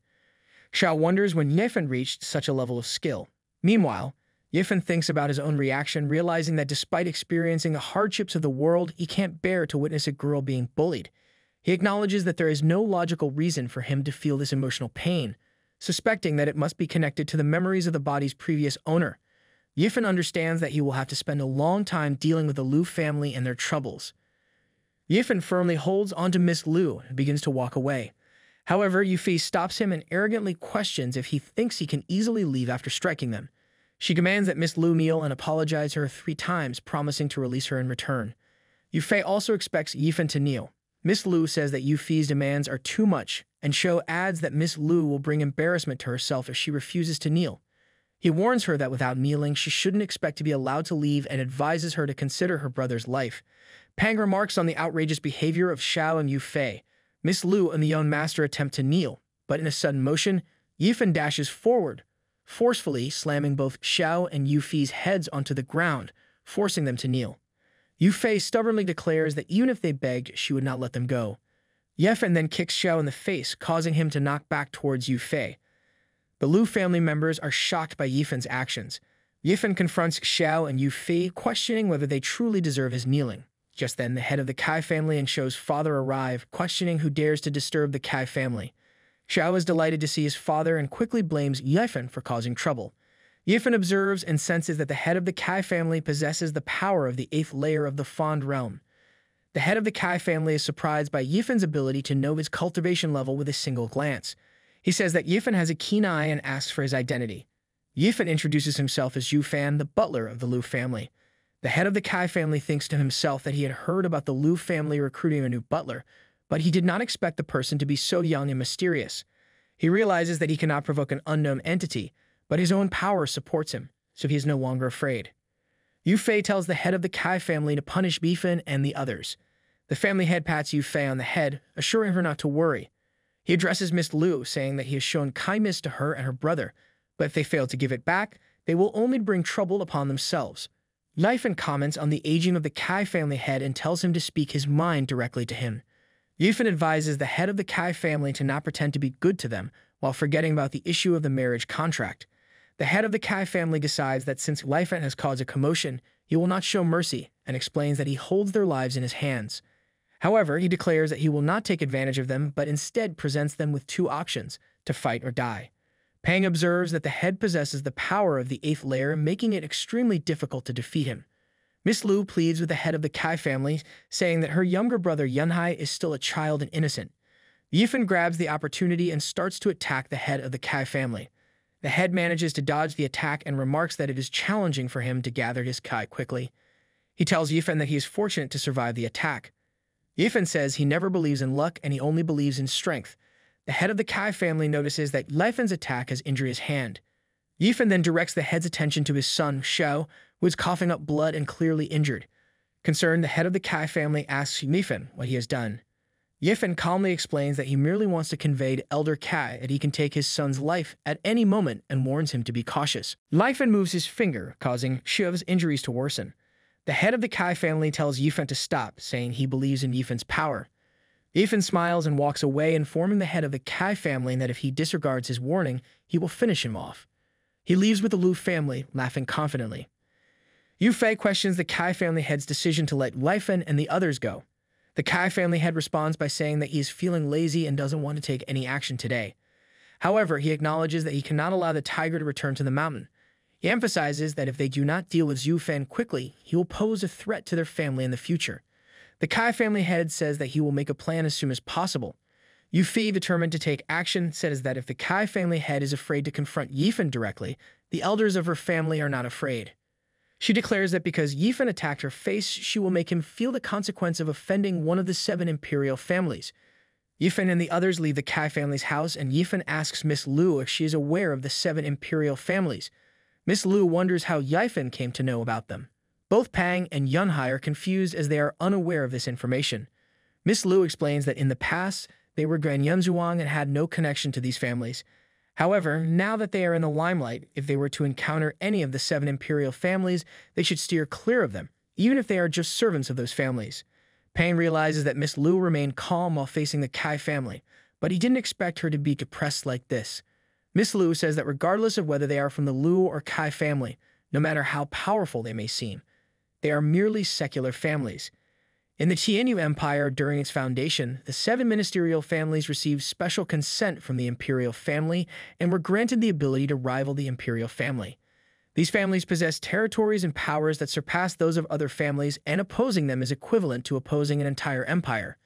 Xiao wonders when Yifen reached such a level of skill. Meanwhile, Yifen thinks about his own reaction, realizing that despite experiencing the hardships of the world, he can't bear to witness a girl being bullied. He acknowledges that there is no logical reason for him to feel this emotional pain, suspecting that it must be connected to the memories of the body's previous owner. Yifen understands that he will have to spend a long time dealing with the Liu family and their troubles. Yifen firmly holds onto Miss Liu and begins to walk away. However, Yu Fei stops him and arrogantly questions if he thinks he can easily leave after striking them. She commands that Miss Liu kneel and apologize her 3 times, promising to release her in return. Yu Fei also expects Yifen to kneel. Miss Liu says that Yu Fei's demands are too much, and Xiao adds that Miss Liu will bring embarrassment to herself if she refuses to kneel. He warns her that without kneeling, she shouldn't expect to be allowed to leave and advises her to consider her brother's life. Pang remarks on the outrageous behavior of Xiao and Yu Fei. Miss Liu and the young master attempt to kneel, but in a sudden motion, Yifan dashes forward, forcefully slamming both Xiao and Yu Fei's heads onto the ground, forcing them to kneel. Yu Fei stubbornly declares that even if they begged, she would not let them go. Yifan then kicks Xiao in the face, causing him to knock back towards Yu Fei. The Liu family members are shocked by Yifan's actions. Yifan confronts Xiao and Yu Fei, questioning whether they truly deserve his kneeling. Just then, the head of the Kai family and Xiao's father arrive, questioning who dares to disturb the Kai family. Xiao is delighted to see his father and quickly blames Yifan for causing trouble. Yifan observes and senses that the head of the Kai family possesses the power of the 8th layer of the Fond Realm. The head of the Kai family is surprised by Yifan's ability to know his cultivation level with a single glance. He says that Yifan has a keen eye and asks for his identity. Yifan introduces himself as Yu Fan, the butler of the Liu family. The head of the Kai family thinks to himself that he had heard about the Liu family recruiting a new butler, but he did not expect the person to be so young and mysterious. He realizes that he cannot provoke an unknown entity, but his own power supports him, so he is no longer afraid. Yu Fei tells the head of the Kai family to punish Bifan and the others. The family head pats Yu Fei on the head, assuring her not to worry. He addresses Miss Liu, saying that he has shown kindness to her and her brother, but if they fail to give it back, they will only bring trouble upon themselves. Yifan comments on the aging of the Kai family head and tells him to speak his mind directly to him. Yifan advises the head of the Kai family to not pretend to be good to them while forgetting about the issue of the marriage contract. The head of the Kai family decides that since Yifan has caused a commotion, he will not show mercy and explains that he holds their lives in his hands. However, he declares that he will not take advantage of them but instead presents them with two options, to fight or die. Pang observes that the head possesses the power of the 8th layer, making it extremely difficult to defeat him. Miss Liu pleads with the head of the Kai family, saying that her younger brother Yunhai is still a child and innocent. Yifan grabs the opportunity and starts to attack the head of the Kai family. The head manages to dodge the attack and remarks that it is challenging for him to gather his Kai quickly. He tells Yifan that he is fortunate to survive the attack. Yifan says he never believes in luck and he only believes in strength. The head of the Kai family notices that Yifan's attack has injured his hand. Yifan then directs the head's attention to his son, Xiao, who is coughing up blood and clearly injured. Concerned, the head of the Kai family asks Yifan what he has done. Yifan calmly explains that he merely wants to convey to Elder Kai that he can take his son's life at any moment and warns him to be cautious. Yifan moves his finger, causing Xiao's injuries to worsen. The head of the Kai family tells Yifan to stop, saying he believes in Yifan's power. Yifan smiles and walks away, informing the head of the Kai family that if he disregards his warning, he will finish him off. He leaves with the Liu family, laughing confidently. Yu Fei questions the Kai family head's decision to let Yifan and the others go. The Kai family head responds by saying that he is feeling lazy and doesn't want to take any action today. However, he acknowledges that he cannot allow the tiger to return to the mountain. He emphasizes that if they do not deal with Yifan quickly, he will pose a threat to their family in the future. The Kai family head says that he will make a plan as soon as possible. Yu Fei, determined to take action, says that if the Kai family head is afraid to confront Yifan directly, the elders of her family are not afraid. She declares that because Yifan attacked her face, she will make him feel the consequence of offending one of the 7 imperial families. Yifan and the others leave the Kai family's house, and Yifan asks Miss Liu if she is aware of the 7 imperial families. Miss Liu wonders how Yifan came to know about them. Both Pang and Yunhai are confused as they are unaware of this information. Miss Liu explains that in the past, they were Grand Yunzhuang and had no connection to these families. However, now that they are in the limelight, if they were to encounter any of the 7 imperial families, they should steer clear of them, even if they are just servants of those families. Pang realizes that Miss Liu remained calm while facing the Kai family, but he didn't expect her to be depressed like this. Miss Liu says that regardless of whether they are from the Liu or Kai family, no matter how powerful they may seem, they are merely secular families. In the Tianyu Empire, during its foundation, the 7 ministerial families received special consent from the imperial family and were granted the ability to rival the imperial family. These families possess territories and powers that surpass those of other families, and opposing them is equivalent to opposing an entire empire.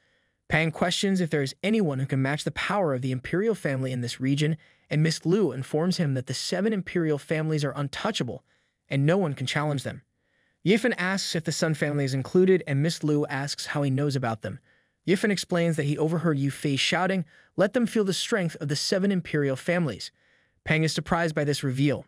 Pang questions if there is anyone who can match the power of the imperial family in this region, and Miss Liu informs him that the 7 imperial families are untouchable, and no one can challenge them. Yifan asks if the Sun family is included, and Miss Liu asks how he knows about them. Yifan explains that he overheard Yu Fei shouting, "Let them feel the strength of the 7 imperial families." Pang is surprised by this reveal.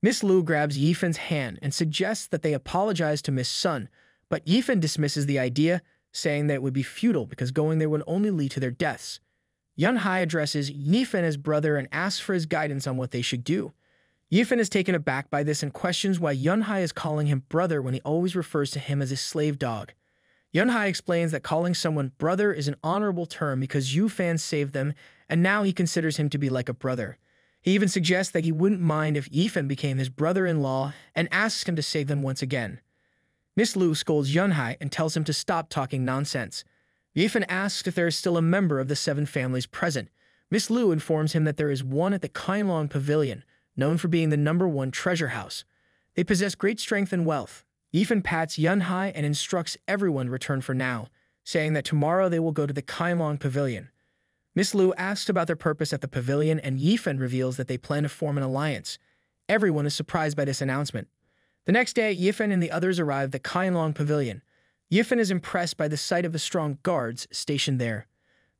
Miss Liu grabs Yifan's hand and suggests that they apologize to Miss Sun, But Yifan dismisses the idea, saying that it would be futile because going there would only lead to their deaths. Yunhai addresses Yifan as brother and asks for his guidance on what they should do. Yifan is taken aback by this and questions why Yunhai is calling him brother when he always refers to him as his slave dog. Yunhai explains that calling someone brother is an honorable term because Yifan saved them, and now he considers him to be like a brother. He even suggests that he wouldn't mind if Yifan became his brother-in-law and asks him to save them once again. Miss Lu scolds Yunhai and tells him to stop talking nonsense. Yifan asks if there is still a member of the seven families present. Miss Lu informs him that there is one at the Kainlong Pavilion, known for being the #1 treasure house. They possess great strength and wealth. Yifan pats Yunhai and instructs everyone to return for now, saying that tomorrow they will go to the Kainlong Pavilion. Miss Lu asks about their purpose at the pavilion, and Yifan reveals that they plan to form an alliance. Everyone is surprised by this announcement. The next day, Yifan and the others arrive at the Kainlong Pavilion. Yifan is impressed by the sight of the strong guards stationed there.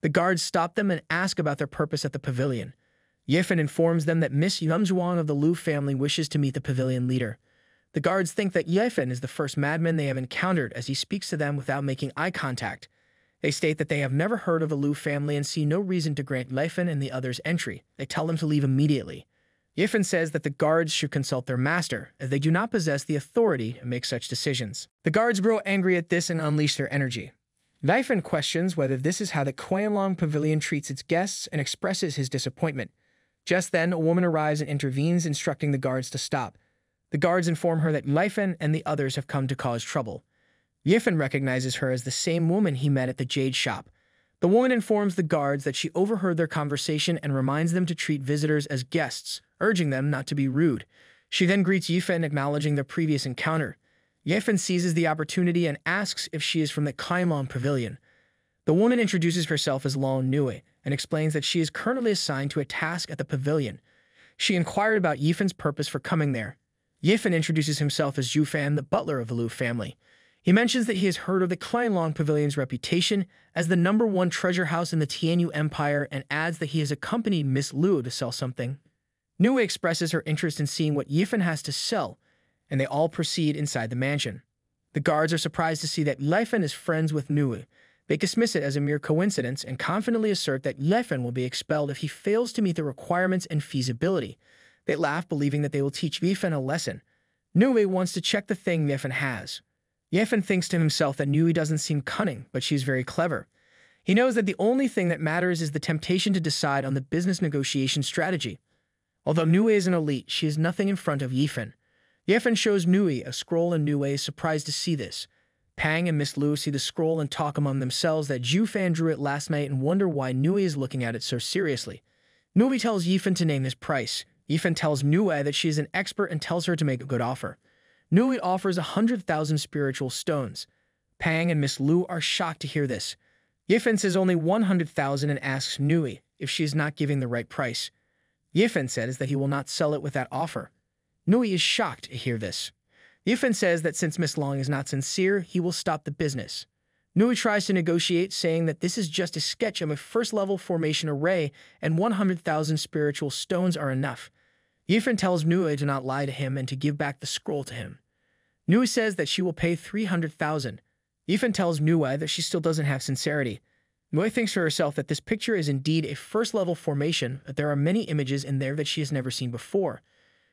The guards stop them and ask about their purpose at the pavilion. Yifan informs them that Miss Yumzhuang of the Lu family wishes to meet the pavilion leader. The guards think that Yifan is the first madman they have encountered as he speaks to them without making eye contact. They state that they have never heard of the Lu family and see no reason to grant Yifan and the others entry. They tell them to leave immediately. Yifan says that the guards should consult their master, as they do not possess the authority to make such decisions. The guards grow angry at this and unleash their energy. Yifan questions whether this is how the Kainlong Pavilion treats its guests and expresses his disappointment. Just then, a woman arrives and intervenes, instructing the guards to stop. The guards inform her that Yifan and the others have come to cause trouble. Yifan recognizes her as the same woman he met at the jade shop. The woman informs the guards that she overheard their conversation and reminds them to treat visitors as guests, urging them not to be rude. She then greets Yifan, acknowledging their previous encounter. Yifan seizes the opportunity and asks if she is from the Kainlong Pavilion. The woman introduces herself as Long Nui and explains that she is currently assigned to a task at the pavilion. She inquired about Yifan's purpose for coming there. Yifan introduces himself as Yufan, the butler of the Lu family. He mentions that he has heard of the Kainlong Pavilion's reputation as the #1 treasure house in the Tianyu Empire and adds that he has accompanied Miss Lu to sell something. Nui expresses her interest in seeing what Yifan has to sell, and they all proceed inside the mansion. The guards are surprised to see that Yifan is friends with Nui. They dismiss it as a mere coincidence and confidently assert that Yifan will be expelled if he fails to meet the requirements and feasibility. They laugh, believing that they will teach Yifan a lesson. Nui wants to check the thing Yifan has. Yifan thinks to himself that Nui doesn't seem cunning, but she's very clever. He knows that the only thing that matters is the temptation to decide on the business negotiation strategy. Although Nui is an elite, she is nothing in front of Yifan. Yifan shows Nui a scroll, and Nui is surprised to see this. Pang and Miss Lu see the scroll and talk among themselves that Yifan drew it last night and wonder why Nui is looking at it so seriously. Nui tells Yifan to name his price. Yifan tells Nui that she is an expert and tells her to make a good offer. Nui offers 100,000 spiritual stones. Pang and Miss Lu are shocked to hear this. Yifan says only 100,000 and asks Nui if she is not giving the right price. Yifan says that he will not sell it with that offer. Nui is shocked to hear this. Yifan says that since Miss Long is not sincere, he will stop the business. Nui tries to negotiate, saying that this is just a sketch of a first-level formation array and 100,000 spiritual stones are enough. Yifan tells Nui to not lie to him and to give back the scroll to him. Nui says that she will pay 300,000. Yifan tells Nui that she still doesn't have sincerity. Nui thinks to herself that this picture is indeed a first-level formation, but there are many images in there that she has never seen before.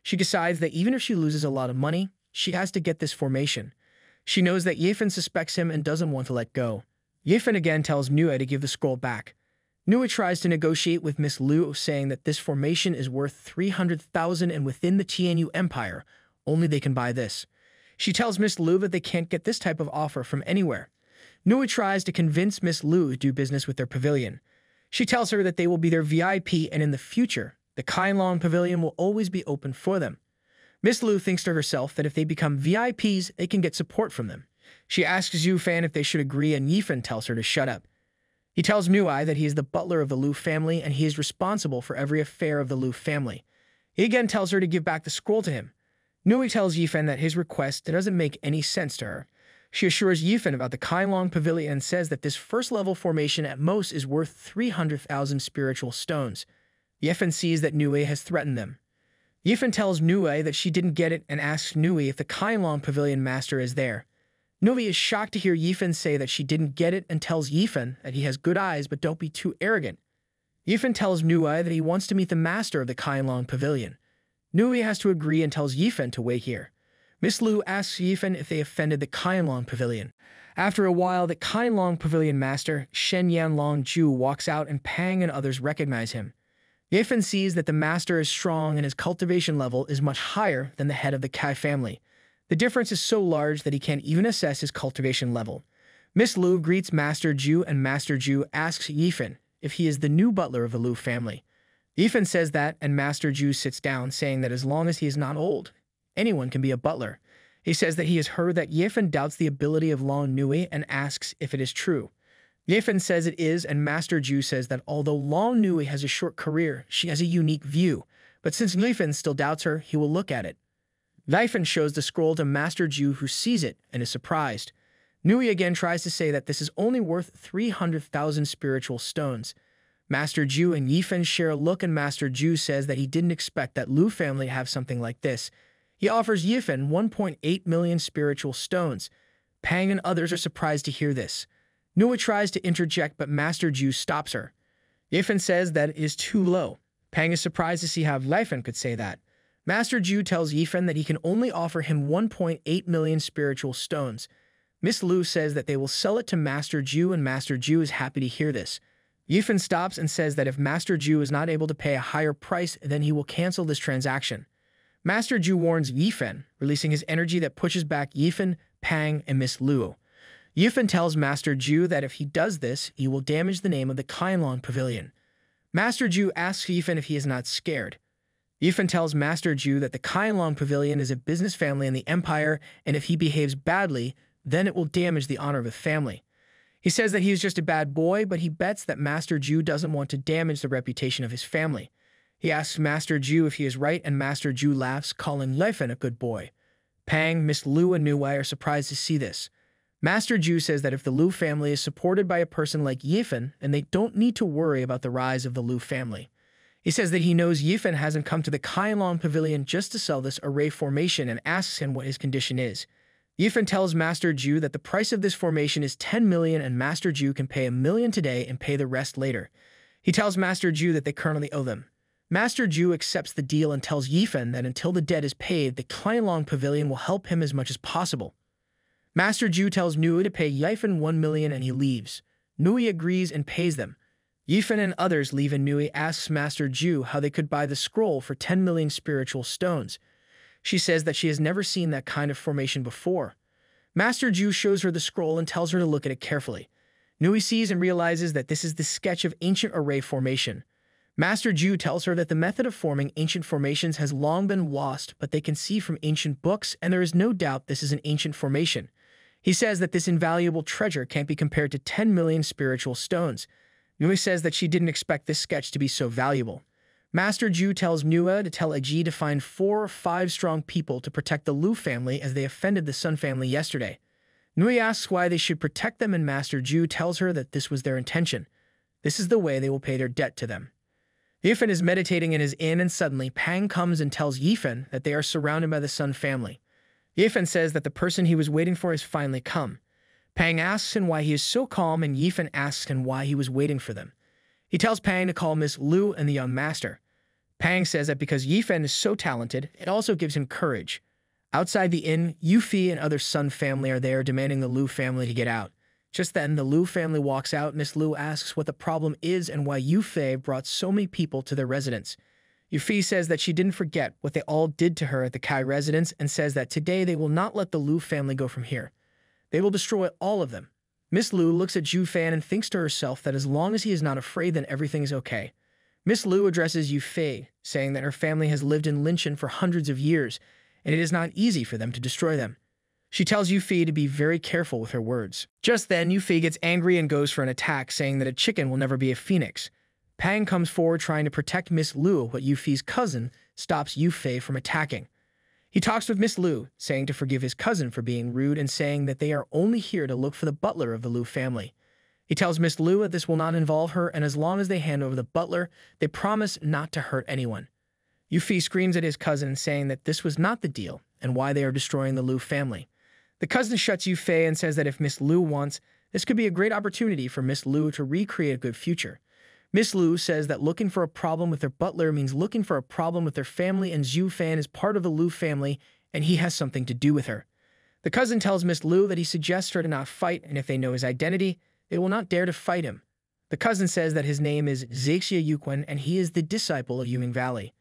She decides that even if she loses a lot of money, she has to get this formation. She knows that Yifan suspects him and doesn't want to let go. Yifan again tells Nui to give the scroll back. Nui tries to negotiate with Miss Lu, saying that this formation is worth 300,000 and within the Tianyu Empire, only they can buy this. She tells Miss Lu that they can't get this type of offer from anywhere. Nui tries to convince Miss Lu to do business with their pavilion. She tells her that they will be their VIP and in the future, the Kainlong Pavilion will always be open for them. Miss Lu thinks to herself that if they become VIPs, they can get support from them. She asks Yifan if they should agree, and Yifan tells her to shut up. He tells Nui that he is the butler of the Lu family and he is responsible for every affair of the Lu family. He again tells her to give back the scroll to him. Nui tells Yifan that his request doesn't make any sense to her. She assures Yifan about the Kainlong Pavilion and says that this first-level formation at most is worth 300,000 spiritual stones. Yifan sees that Nui has threatened them. Yifan tells Nui that she didn't get it and asks Nui if the Kainlong Pavilion master is there. Novi is shocked to hear Yifan say that she didn't get it and tells Yifan that he has good eyes but don't be too arrogant. Yifan tells Nuwei that he wants to meet the master of the Kainlong Pavilion. Nuwei has to agree and tells Yifan to wait here. Miss Liu asks Yifan if they offended the Kainlong Pavilion. After a while, the Kainlong Pavilion master, Shen Yanlong Ju, walks out and Pang and others recognize him. Yifan sees that the master is strong and his cultivation level is much higher than the head of the Kai family. The difference is so large that he can't even assess his cultivation level. Miss Liu greets Master Ju, and Master Ju asks Yifan if he is the new butler of the Liu family. Yifan says that, and Master Ju sits down, saying that as long as he is not old, anyone can be a butler. He says that he has heard that Yifan doubts the ability of Long Nui and asks if it is true. Yifan says it is, and Master Ju says that although Long Nui has a short career, she has a unique view, but since Yifan still doubts her, he will look at it. Yifan shows the scroll to Master Ju, who sees it and is surprised. Nui again tries to say that this is only worth 300,000 spiritual stones. Master Ju and Yifan share a look, and Master Ju says that he didn't expect that Liu family to have something like this. He offers Yifan 1.8 million spiritual stones. Pang and others are surprised to hear this. Nui tries to interject, but Master Ju stops her. Yifan says that it is too low. Pang is surprised to see how Yifan could say that. Master Ju tells Yifan that he can only offer him 1.8 million spiritual stones. Miss Liu says that they will sell it to Master Ju, and Master Ju is happy to hear this. Yifan stops and says that if Master Ju is not able to pay a higher price, then he will cancel this transaction. Master Ju warns Yifan, releasing his energy that pushes back Yifan, Pang, and Miss Liu. Yifan tells Master Ju that if he does this, he will damage the name of the Kainlong Pavilion. Master Ju asks Yifan if he is not scared. Yifan tells Master Ju that the Kainlong Pavilion is a business family in the Empire, and if he behaves badly, then it will damage the honor of the family. He says that he is just a bad boy, but he bets that Master Ju doesn't want to damage the reputation of his family. He asks Master Ju if he is right, and Master Ju laughs, calling Yifan a good boy. Pang, Miss Liu, and Nuwei are surprised to see this. Master Ju says that if the Liu family is supported by a person like Yifan, then they don't need to worry about the rise of the Liu family. He says that he knows Yifan hasn't come to the Kainlong Pavilion just to sell this array formation and asks him what his condition is. Yifan tells Master Ju that the price of this formation is 10 million and Master Ju can pay 1 million today and pay the rest later. He tells Master Ju that they currently owe them. Master Ju accepts the deal and tells Yifan that until the debt is paid, the Kainlong Pavilion will help him as much as possible. Master Ju tells Nui to pay Yifan 1 million and he leaves. Nui agrees and pays them. Yifan and others leave, and Nui asks Master Ju how they could buy the scroll for 10 million spiritual stones. She says that she has never seen that kind of formation before. Master Ju shows her the scroll and tells her to look at it carefully. Nui sees and realizes that this is the sketch of ancient array formation. Master Ju tells her that the method of forming ancient formations has long been lost, but they can see from ancient books, and there is no doubt this is an ancient formation. He says that this invaluable treasure can't be compared to 10 million spiritual stones. Nui says that she didn't expect this sketch to be so valuable. Master Ju tells Nui to tell Aji to find 4 or 5 strong people to protect the Liu family as they offended the Sun family yesterday. Nui asks why they should protect them, and Master Ju tells her that this was their intention. This is the way they will pay their debt to them. Yifan is meditating in his inn, and suddenly Pang comes and tells Yifan that they are surrounded by the Sun family. Yifan says that the person he was waiting for has finally come. Pang asks him why he is so calm, and Yifan asks him why he was waiting for them. He tells Pang to call Miss Liu and the young master. Pang says that because Yifan is so talented, it also gives him courage. Outside the inn, Yufi and other Sun family are there, demanding the Liu family to get out. Just then, the Liu family walks out. Miss Liu asks what the problem is and why Yufi brought so many people to their residence. Yufi says that she didn't forget what they all did to her at the Kai residence and says that today they will not let the Liu family go from here. They will destroy all of them. Miss Liu looks at Yifan and thinks to herself that as long as he is not afraid, then everything is okay. Miss Liu addresses Yifan, saying that her family has lived in Linchen for hundreds of years, and it is not easy for them to destroy them. She tells Yifan to be very careful with her words. Just then, Yifan gets angry and goes for an attack, saying that a chicken will never be a phoenix. Pang comes forward trying to protect Miss Liu, but Yufi's cousin stops Yifan from attacking. He talks with Miss Liu, saying to forgive his cousin for being rude and saying that they are only here to look for the butler of the Liu family. He tells Miss Liu that this will not involve her, and as long as they hand over the butler, they promise not to hurt anyone. Yufi screams at his cousin, saying that this was not the deal and why they are destroying the Liu family. The cousin shuts Yu Fei and says that if Miss Liu wants, this could be a great opportunity for Miss Liu to recreate a good future. Miss Liu says that looking for a problem with their butler means looking for a problem with their family, and Zhu Fan is part of the Liu family and he has something to do with her. The cousin tells Miss Liu that he suggests her to not fight, and if they know his identity, they will not dare to fight him. The cousin says that his name is Zixia Yuquan and he is the disciple of Yuming Valley.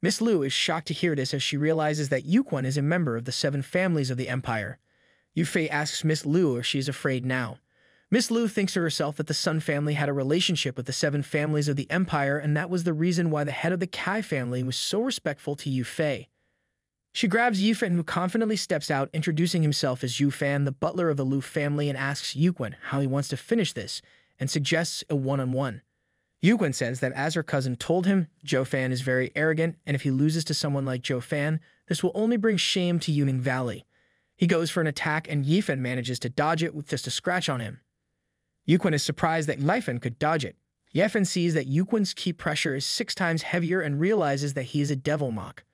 Miss Liu is shocked to hear this as she realizes that Yuquan is a member of the seven families of the empire. Yu Fei asks Miss Liu if she is afraid now. Miss Liu thinks to herself that the Sun family had a relationship with the seven families of the empire, and that was the reason why the head of the Kai family was so respectful to Yu Fei. She grabs Yu Fan, who confidently steps out, introducing himself as Yu Fan, the butler of the Liu family, and asks Yuquan how he wants to finish this, and suggests a one-on-one. Yuquan says that as her cousin told him, Zhou Fan is very arrogant, and if he loses to someone like Zhou Fan, this will only bring shame to Yuming Valley. He goes for an attack, and Yu Fan manages to dodge it with just a scratch on him. Yuquan is surprised that Lifen could dodge it. Yefen sees that Yuquan's key pressure is 6 times heavier and realizes that he is a devil mock.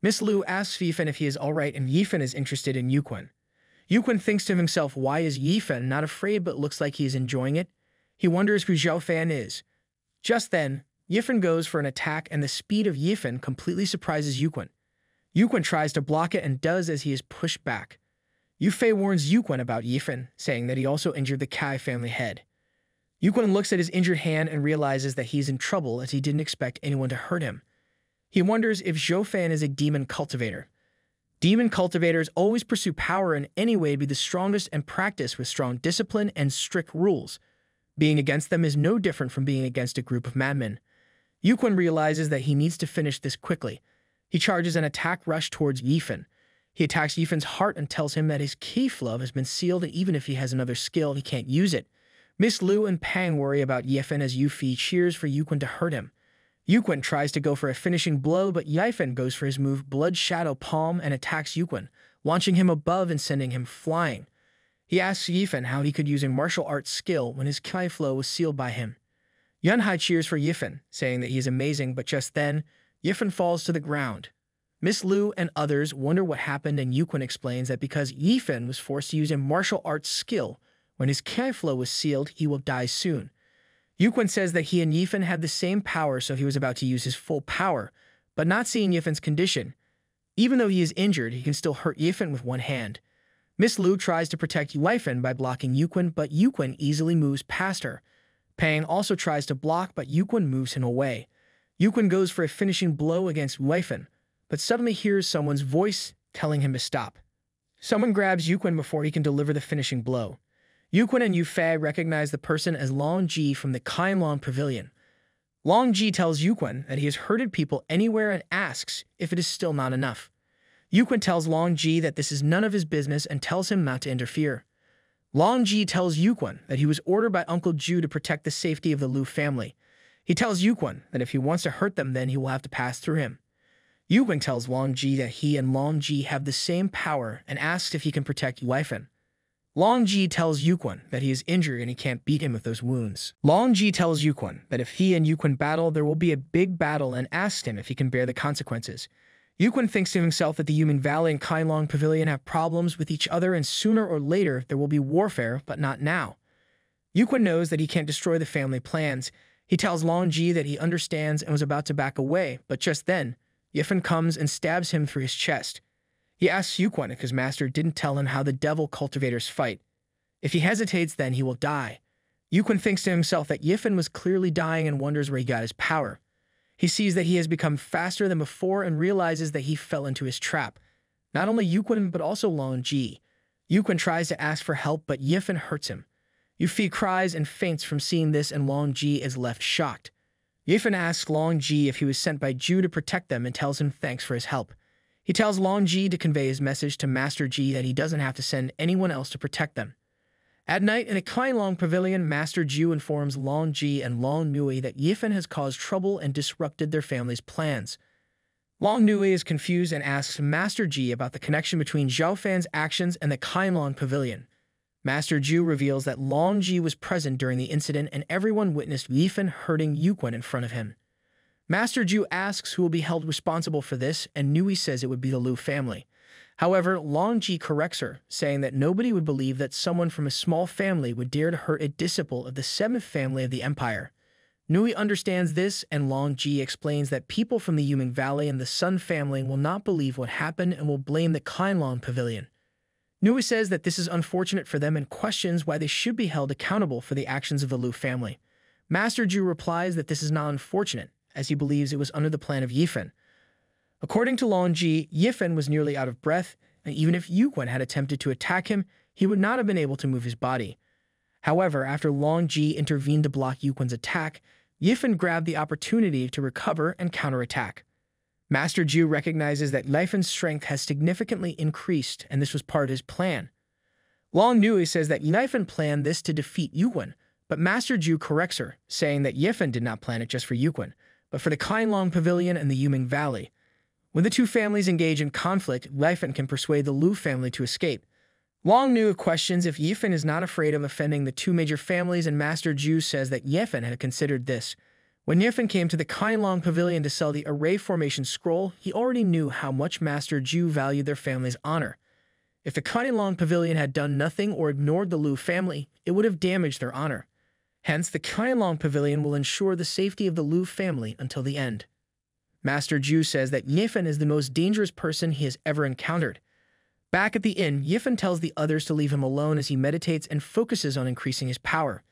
Miss Liu asks Yifen if he is alright, and Yifen is interested in Yuquan. Yuquan thinks to himself, why is Yifen not afraid but looks like he is enjoying it? He wonders who Zhou Fan is. Just then, Yifen goes for an attack, and the speed of Yifen completely surprises Yuquan. Yuquan tries to block it and does as he is pushed back. Yu Fei warns Yuquan about Yifen, saying that he also injured the Kai family head. Yuquan looks at his injured hand and realizes that he's in trouble as he didn't expect anyone to hurt him. He wonders if Zhou Fan is a demon cultivator. Demon cultivators always pursue power in any way to be the strongest and practice with strong discipline and strict rules. Being against them is no different from being against a group of madmen. Yuquan realizes that he needs to finish this quickly. He charges an attack rush towards Yifen. He attacks Yifen's heart and tells him that his key flub has been sealed, and even if he has another skill, he can't use it. Miss Liu and Pang worry about Yifen as Yu Fei cheers for Yuquan to hurt him. Yuquan tries to go for a finishing blow, but Yifen goes for his move Blood Shadow Palm and attacks Yuquan, launching him above and sending him flying. He asks Yifen how he could use a martial arts skill when his Kai flow was sealed by him. Yunhai cheers for Yifen, saying that he is amazing, but just then, Yifen falls to the ground. Miss Liu and others wonder what happened, and Yuquan explains that because Yifen was forced to use a martial arts skill, when his Kai flow was sealed, he will die soon. Yuquan says that he and Yifen had the same power, so he was about to use his full power, but not seeing Yifen's condition. Even though he is injured, he can still hurt Yifen with one hand. Miss Liu tries to protect Yifen by blocking Yuquan, but Yuquan easily moves past her. Pang also tries to block, but Yuquan moves him away. Yuquan goes for a finishing blow against Yifen, but suddenly hears someone's voice telling him to stop. Someone grabs Yuquan before he can deliver the finishing blow. Yuquan and Yu Fei recognize the person as Long Ji from the Kaimlan Pavilion. Long Ji tells Yuquan that he has herded people anywhere and asks if it is still not enough. Yuquan tells Long Ji that this is none of his business and tells him not to interfere. Long Ji tells Yuquan that he was ordered by Uncle Zhu to protect the safety of the Liu family. He tells Yuquan that if he wants to hurt them, then he will have to pass through him. Yuquan tells Long Ji that he and Long Ji have the same power and asks if he can protect Yifen. Long Ji tells Yuquan that he is injured and he can't beat him with those wounds. Long Ji tells Yuquan that if he and Yuquan battle, there will be a big battle, and asks him if he can bear the consequences. Yuquan thinks to himself that the Yuming Valley and Kailong Pavilion have problems with each other, and sooner or later there will be warfare, but not now. Yuquan knows that he can't destroy the family plans. He tells Long Ji that he understands and was about to back away, but just then, Yifen comes and stabs him through his chest. He asks Yuquan if his master didn't tell him how the devil cultivators fight. If he hesitates, then he will die. Yuquan thinks to himself that Yifen was clearly dying and wonders where he got his power. He sees that he has become faster than before and realizes that he fell into his trap. Not only Yuquan, but also Long Ji. Yuquan tries to ask for help, but Yifen hurts him. Yu Fei cries and faints from seeing this, and Long Ji is left shocked. Yifen asks Long Ji if he was sent by Zhu to protect them and tells him thanks for his help. He tells Long Ji to convey his message to Master Ji that he doesn't have to send anyone else to protect them. At night in the Kailong Pavilion, Master Zhu informs Long Ji and Long Nui that Yifen has caused trouble and disrupted their family's plans. Long Nui is confused and asks Master Ji about the connection between Zhao Fan's actions and the Kailong Pavilion. Master Zhu reveals that Long Ji was present during the incident and everyone witnessed Yifen hurting Yuquan in front of him. Master Zhu asks who will be held responsible for this, and Nui says it would be the Liu family. However, Longji corrects her, saying that nobody would believe that someone from a small family would dare to hurt a disciple of the seventh family of the Empire. Nui understands this, and Longji explains that people from the Yuming Valley and the Sun family will not believe what happened and will blame the Kainlong Pavilion. Nui says that this is unfortunate for them and questions why they should be held accountable for the actions of the Lu family. Master Ju replies that this is not unfortunate, as he believes it was under the plan of Yifen. According to Longji, Yifen was nearly out of breath, and even if Yuguan had attempted to attack him, he would not have been able to move his body. However, after Longji intervened to block Yuguan's attack, Yifen grabbed the opportunity to recover and counterattack. Master Ju recognizes that Yifen's strength has significantly increased, and this was part of his plan. Long Nui says that Yifen planned this to defeat Yuguan, but Master Ju corrects her, saying that Yifen did not plan it just for Yuguan, but for the Kainlong Pavilion and the Yuming Valley. When the two families engage in conflict, Yifen can persuade the Lu family to escape. Long Nui questions if Yifen is not afraid of offending the two major families, and Master Ju says that Yifen had considered this. When Yifen came to the Kainlong Pavilion to sell the Array Formation Scroll, he already knew how much Master Ju valued their family's honor. If the Kainlong Pavilion had done nothing or ignored the Lu family, it would have damaged their honor. Hence, the Kainlong Pavilion will ensure the safety of the Lu family until the end. Master Ju says that Yifen is the most dangerous person he has ever encountered. Back at the inn, Yifen tells the others to leave him alone as he meditates and focuses on increasing his power.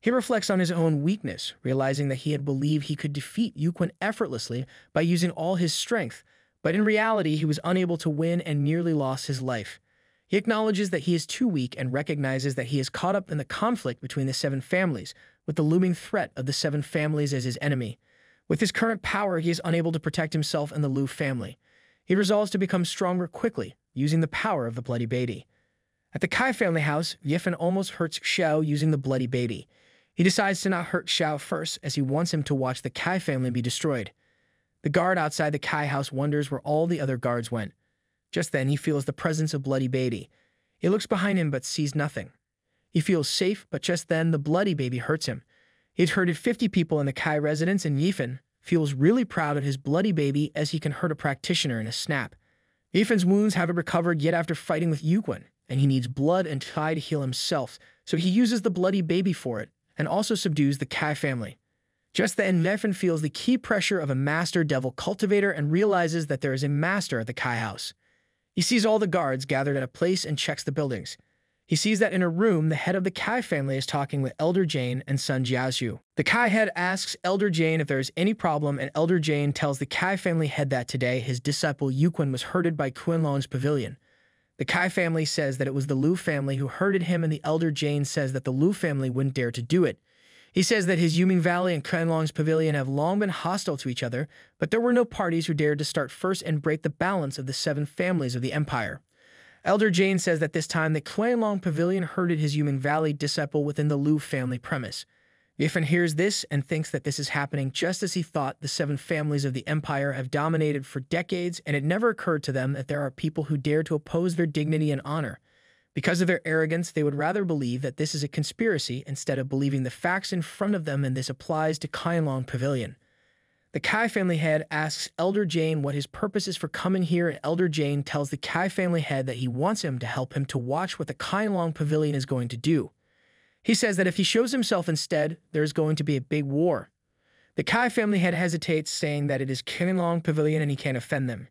He reflects on his own weakness, realizing that he had believed he could defeat Yuguan effortlessly by using all his strength, but in reality he was unable to win and nearly lost his life. He acknowledges that he is too weak and recognizes that he is caught up in the conflict between the seven families, with the looming threat of the seven families as his enemy. With his current power, he is unable to protect himself and the Lu family. He resolves to become stronger quickly, using the power of the Bloody Baby. At the Kai family house, Yifen almost hurts Xiao using the Bloody Baby. He decides to not hurt Xiao first, as he wants him to watch the Kai family be destroyed. The guard outside the Kai house wonders where all the other guards went. Just then, he feels the presence of Bloody Baby. He looks behind him but sees nothing. He feels safe, but just then, the Bloody Baby hurts him. He'd hurted 50 people in the Kai residence, and Yifen feels really proud of his Bloody Baby as he can hurt a practitioner in a snap. Yifen's wounds haven't recovered yet after fighting with Yuguan, and he needs blood and Kai to heal himself, so he uses the Bloody Baby for it, and also subdues the Kai family. Just then, Yifen feels the key pressure of a master devil cultivator and realizes that there is a master at the Kai house. He sees all the guards gathered at a place and checks the buildings. He sees that in a room, the head of the Kai family is talking with Elder Jane and Sun Jiaxu. The Kai head asks Elder Jane if there is any problem, and Elder Jane tells the Kai family head that today his disciple Yuguan was hurted by Qianlong's pavilion. The Kai family says that it was the Lu family who hurted him, and the Elder Jane says that the Lu family wouldn't dare to do it. He says that his Yuming Valley and Qianlong's pavilion have long been hostile to each other, but there were no parties who dared to start first and break the balance of the seven families of the Empire. Elder Jane says that this time the Qianlong Pavilion herded his Yuming Valley disciple within the Lu family premise. Yifen hears this and thinks that this is happening just as he thought. The seven families of the Empire have dominated for decades, and it never occurred to them that there are people who dare to oppose their dignity and honor. Because of their arrogance, they would rather believe that this is a conspiracy instead of believing the facts in front of them, and this applies to Qianlong Pavilion. The Kai family head asks Elder Jane what his purpose is for coming here, and Elder Jane tells the Kai family head that he wants him to help him to watch what the Kainlong Pavilion is going to do. He says that if he shows himself instead, there is going to be a big war. The Kai family head hesitates, saying that it is Kainlong Pavilion and he can't offend them.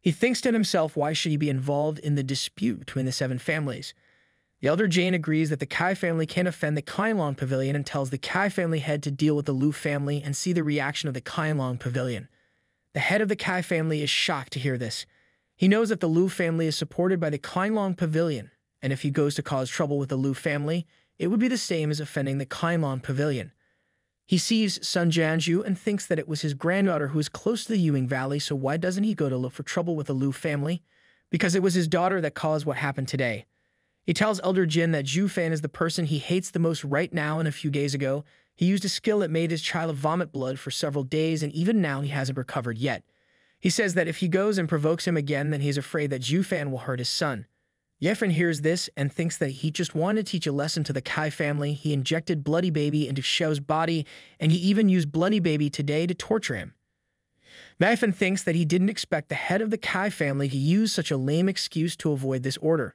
He thinks to himself, why should he be involved in the dispute between the seven families? The Elder Jane agrees that the Kai family can't offend the Kainlong Pavilion and tells the Kai family head to deal with the Lu family and see the reaction of the Kainlong Pavilion. The head of the Kai family is shocked to hear this. He knows that the Lu family is supported by the Kainlong Pavilion, and if he goes to cause trouble with the Lu family, it would be the same as offending the Kainlong Pavilion. He sees Sun Jianju and thinks that it was his granddaughter who is close to the Yuming Valley, so why doesn't he go to look for trouble with the Lu family? Because it was his daughter that caused what happened today. He tells Elder Jin that Zhu Fan is the person he hates the most right now, and a few days ago, he used a skill that made his child vomit blood for several days, and even now he hasn't recovered yet. He says that if he goes and provokes him again, then he's afraid that Zhu Fan will hurt his son. Yifen hears this and thinks that he just wanted to teach a lesson to the Kai family. He injected Bloody Baby into Xiao's body, and he even used Bloody Baby today to torture him. Knifen thinks that he didn't expect the head of the Kai family to use such a lame excuse to avoid this order.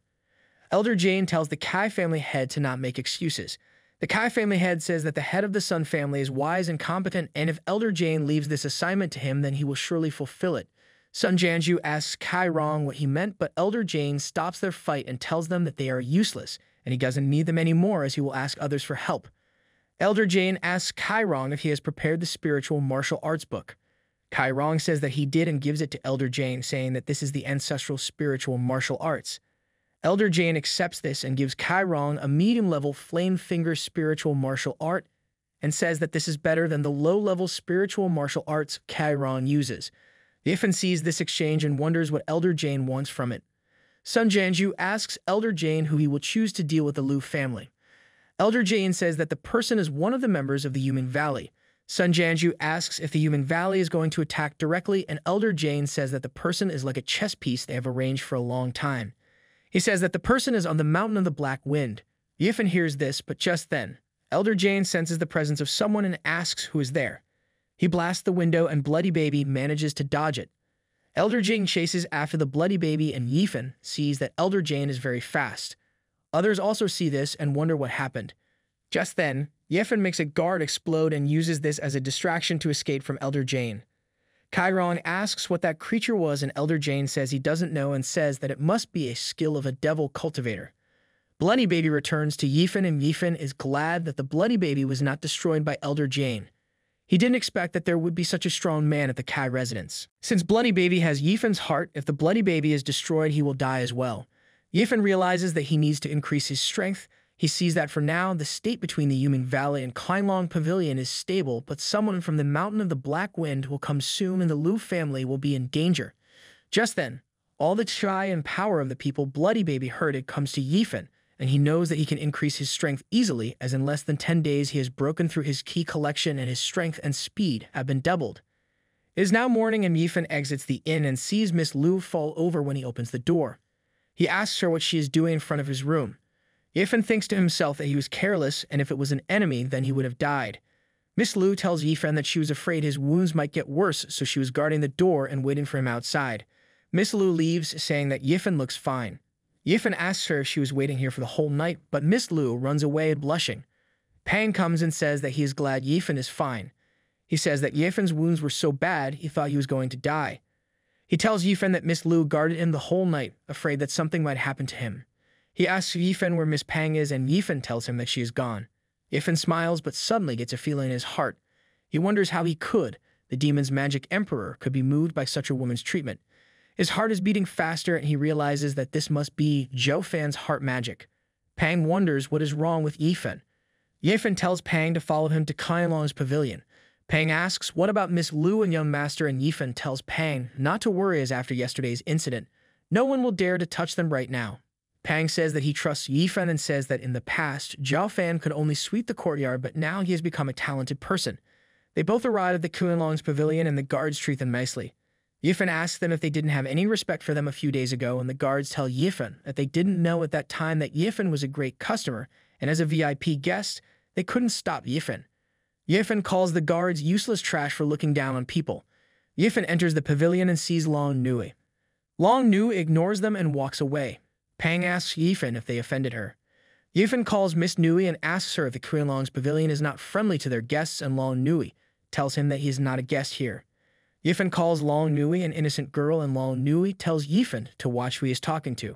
Elder Jane tells the Kai family head to not make excuses. The Kai family head says that the head of the Sun family is wise and competent, and if Elder Jane leaves this assignment to him, then he will surely fulfill it. Sun Janju asks Kai Rong what he meant, but Elder Jane stops their fight and tells them that they are useless, and he doesn't need them anymore as he will ask others for help. Elder Jane asks Kai Rong if he has prepared the spiritual martial arts book. Kai Rong says that he did and gives it to Elder Jane, saying that this is the ancestral spiritual martial arts. Elder Jane accepts this and gives Kai Rong a medium-level flame finger spiritual martial art and says that this is better than the low-level spiritual martial arts Kai Rong uses. Yifen sees this exchange and wonders what Elder Jane wants from it. Sun Janju asks Elder Jane who he will choose to deal with the Liu family. Elder Jane says that the person is one of the members of the Yumen Valley. Sun Janju asks if the Yumen Valley is going to attack directly, and Elder Jane says that the person is like a chess piece they have arranged for a long time. He says that the person is on the Mountain of the Black Wind. Yifen hears this, but just then, Elder Jane senses the presence of someone and asks who is there. He blasts the window and Bloody Baby manages to dodge it. Elder Jane chases after the Bloody Baby and Yifen sees that Elder Jane is very fast. Others also see this and wonder what happened. Just then, Yifen makes a guard explode and uses this as a distraction to escape from Elder Jane. Kai Rong asks what that creature was and Elder Jane says he doesn't know and says that it must be a skill of a devil cultivator. Bloody Baby returns to Yifen and Yifen is glad that the Bloody Baby was not destroyed by Elder Jane. He didn't expect that there would be such a strong man at the Kai residence. Since Bloody Baby has Yifen's heart, if the Bloody Baby is destroyed, he will die as well. Yifen realizes that he needs to increase his strength. He sees that for now, the state between the Yumen Valley and Kleinlong Pavilion is stable, but someone from the Mountain of the Black Wind will come soon and the Liu family will be in danger. Just then, all the chi and power of the people Bloody Baby herded comes to Yifen, and he knows that he can increase his strength easily, as in less than 10 days he has broken through his key collection and his strength and speed have been doubled. It is now morning and Yifen exits the inn and sees Miss Liu fall over when he opens the door. He asks her what she is doing in front of his room. Yifen thinks to himself that he was careless, and if it was an enemy, then he would have died. Miss Liu tells Yifen that she was afraid his wounds might get worse, so she was guarding the door and waiting for him outside. Miss Liu leaves, saying that Yifen looks fine. Yifen asks her if she was waiting here for the whole night, but Miss Liu runs away blushing. Pang comes and says that he is glad Yifen is fine. He says that Yifen's wounds were so bad he thought he was going to die. He tells Yifen that Miss Liu guarded him the whole night, afraid that something might happen to him. He asks Yifen where Miss Pang is, and Yifen tells him that she is gone. Yifen smiles but suddenly gets a feeling in his heart. He wonders how he could, the demon's magic emperor, could be moved by such a woman's treatment. His heart is beating faster and he realizes that this must be Zhou Fan's heart magic. Pang wonders what is wrong with Yifen. Yifen tells Pang to follow him to Kailong's pavilion. Pang asks what about Miss Liu and young master, and Yifen tells Pang not to worry as after yesterday's incident, no one will dare to touch them right now. Pang says that he trusts Yifen and says that in the past, Zhou Fan could only sweep the courtyard, but now he has become a talented person. They both arrive at the Kailong's pavilion and the guards treat them nicely. Yifen asks them if they didn't have any respect for them a few days ago, and the guards tell Yifen that they didn't know at that time that Yifen was a great customer, and as a VIP guest, they couldn't stop Yifen. Yifen calls the guards useless trash for looking down on people. Yifen enters the pavilion and sees Long Nui. Long Nui ignores them and walks away. Pang asks Yifen if they offended her. Yifen calls Miss Nui and asks her if the Kailong's pavilion is not friendly to their guests, and Long Nui tells him that he is not a guest here. Yifen calls Long Nui an innocent girl, and Long Nui tells Yifen to watch who he is talking to.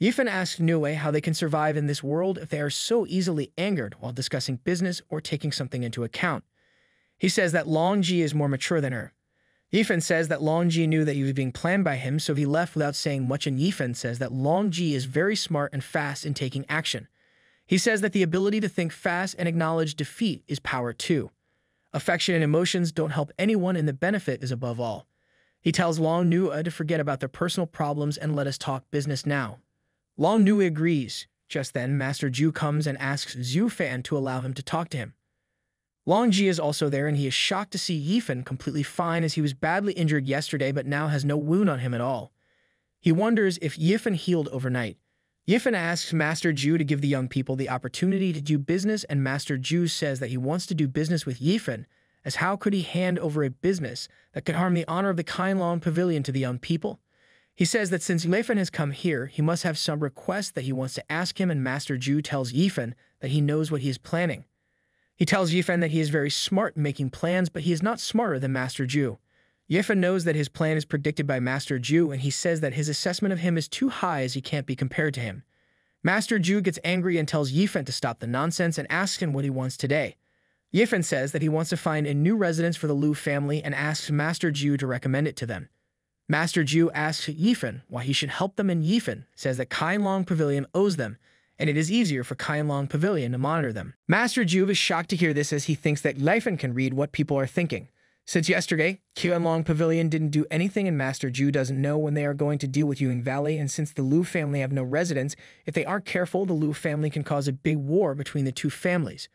Yifen asks Nui how they can survive in this world if they are so easily angered while discussing business or taking something into account. He says that Long Ji is more mature than her. Yifen says that Long Ji knew that he was being planned by him, so he left without saying much, and Yifen says that Long Ji is very smart and fast in taking action. He says that the ability to think fast and acknowledge defeat is power too. Affection and emotions don't help anyone, and the benefit is above all. He tells Long Nui to forget about their personal problems and let us talk business now. Long Nui agrees. Just then, Master Zhu comes and asks Zhu Fan to allow him to talk to him. Long Ji is also there, and he is shocked to see Yifen completely fine as he was badly injured yesterday but now has no wound on him at all. He wonders if Yifen healed overnight. Yifen asks Master Zhu to give the young people the opportunity to do business, and Master Zhu says that he wants to do business with Yifen as how could he hand over a business that could harm the honor of the Kine Law and Pavilion to the young people? He says that since Yifan has come here, he must have some request that he wants to ask him, and Master Zhu tells Yifan that he knows what he is planning. He tells Yifan that he is very smart in making plans, but he is not smarter than Master Zhu. Yifan knows that his plan is predicted by Master Zhu, and he says that his assessment of him is too high as he can't be compared to him. Master Zhu gets angry and tells Yifan to stop the nonsense and asks him what he wants today. Yifan says that he wants to find a new residence for the Liu family and asks Master Zhu to recommend it to them. Master Zhu asks Yifan why he should help them, and Yifan says that Kine Long Pavilion owes them, and it is easier for Kine Long Pavilion to monitor them. Master Zhu is shocked to hear this as he thinks that Yifan can read what people are thinking. Since yesterday, Kine Long Pavilion didn't do anything, and Master Zhu doesn't know when they are going to deal with Yuan Valley, and since the Liu family have no residence, if they aren't careful, the Liu family can cause a big war between the two families.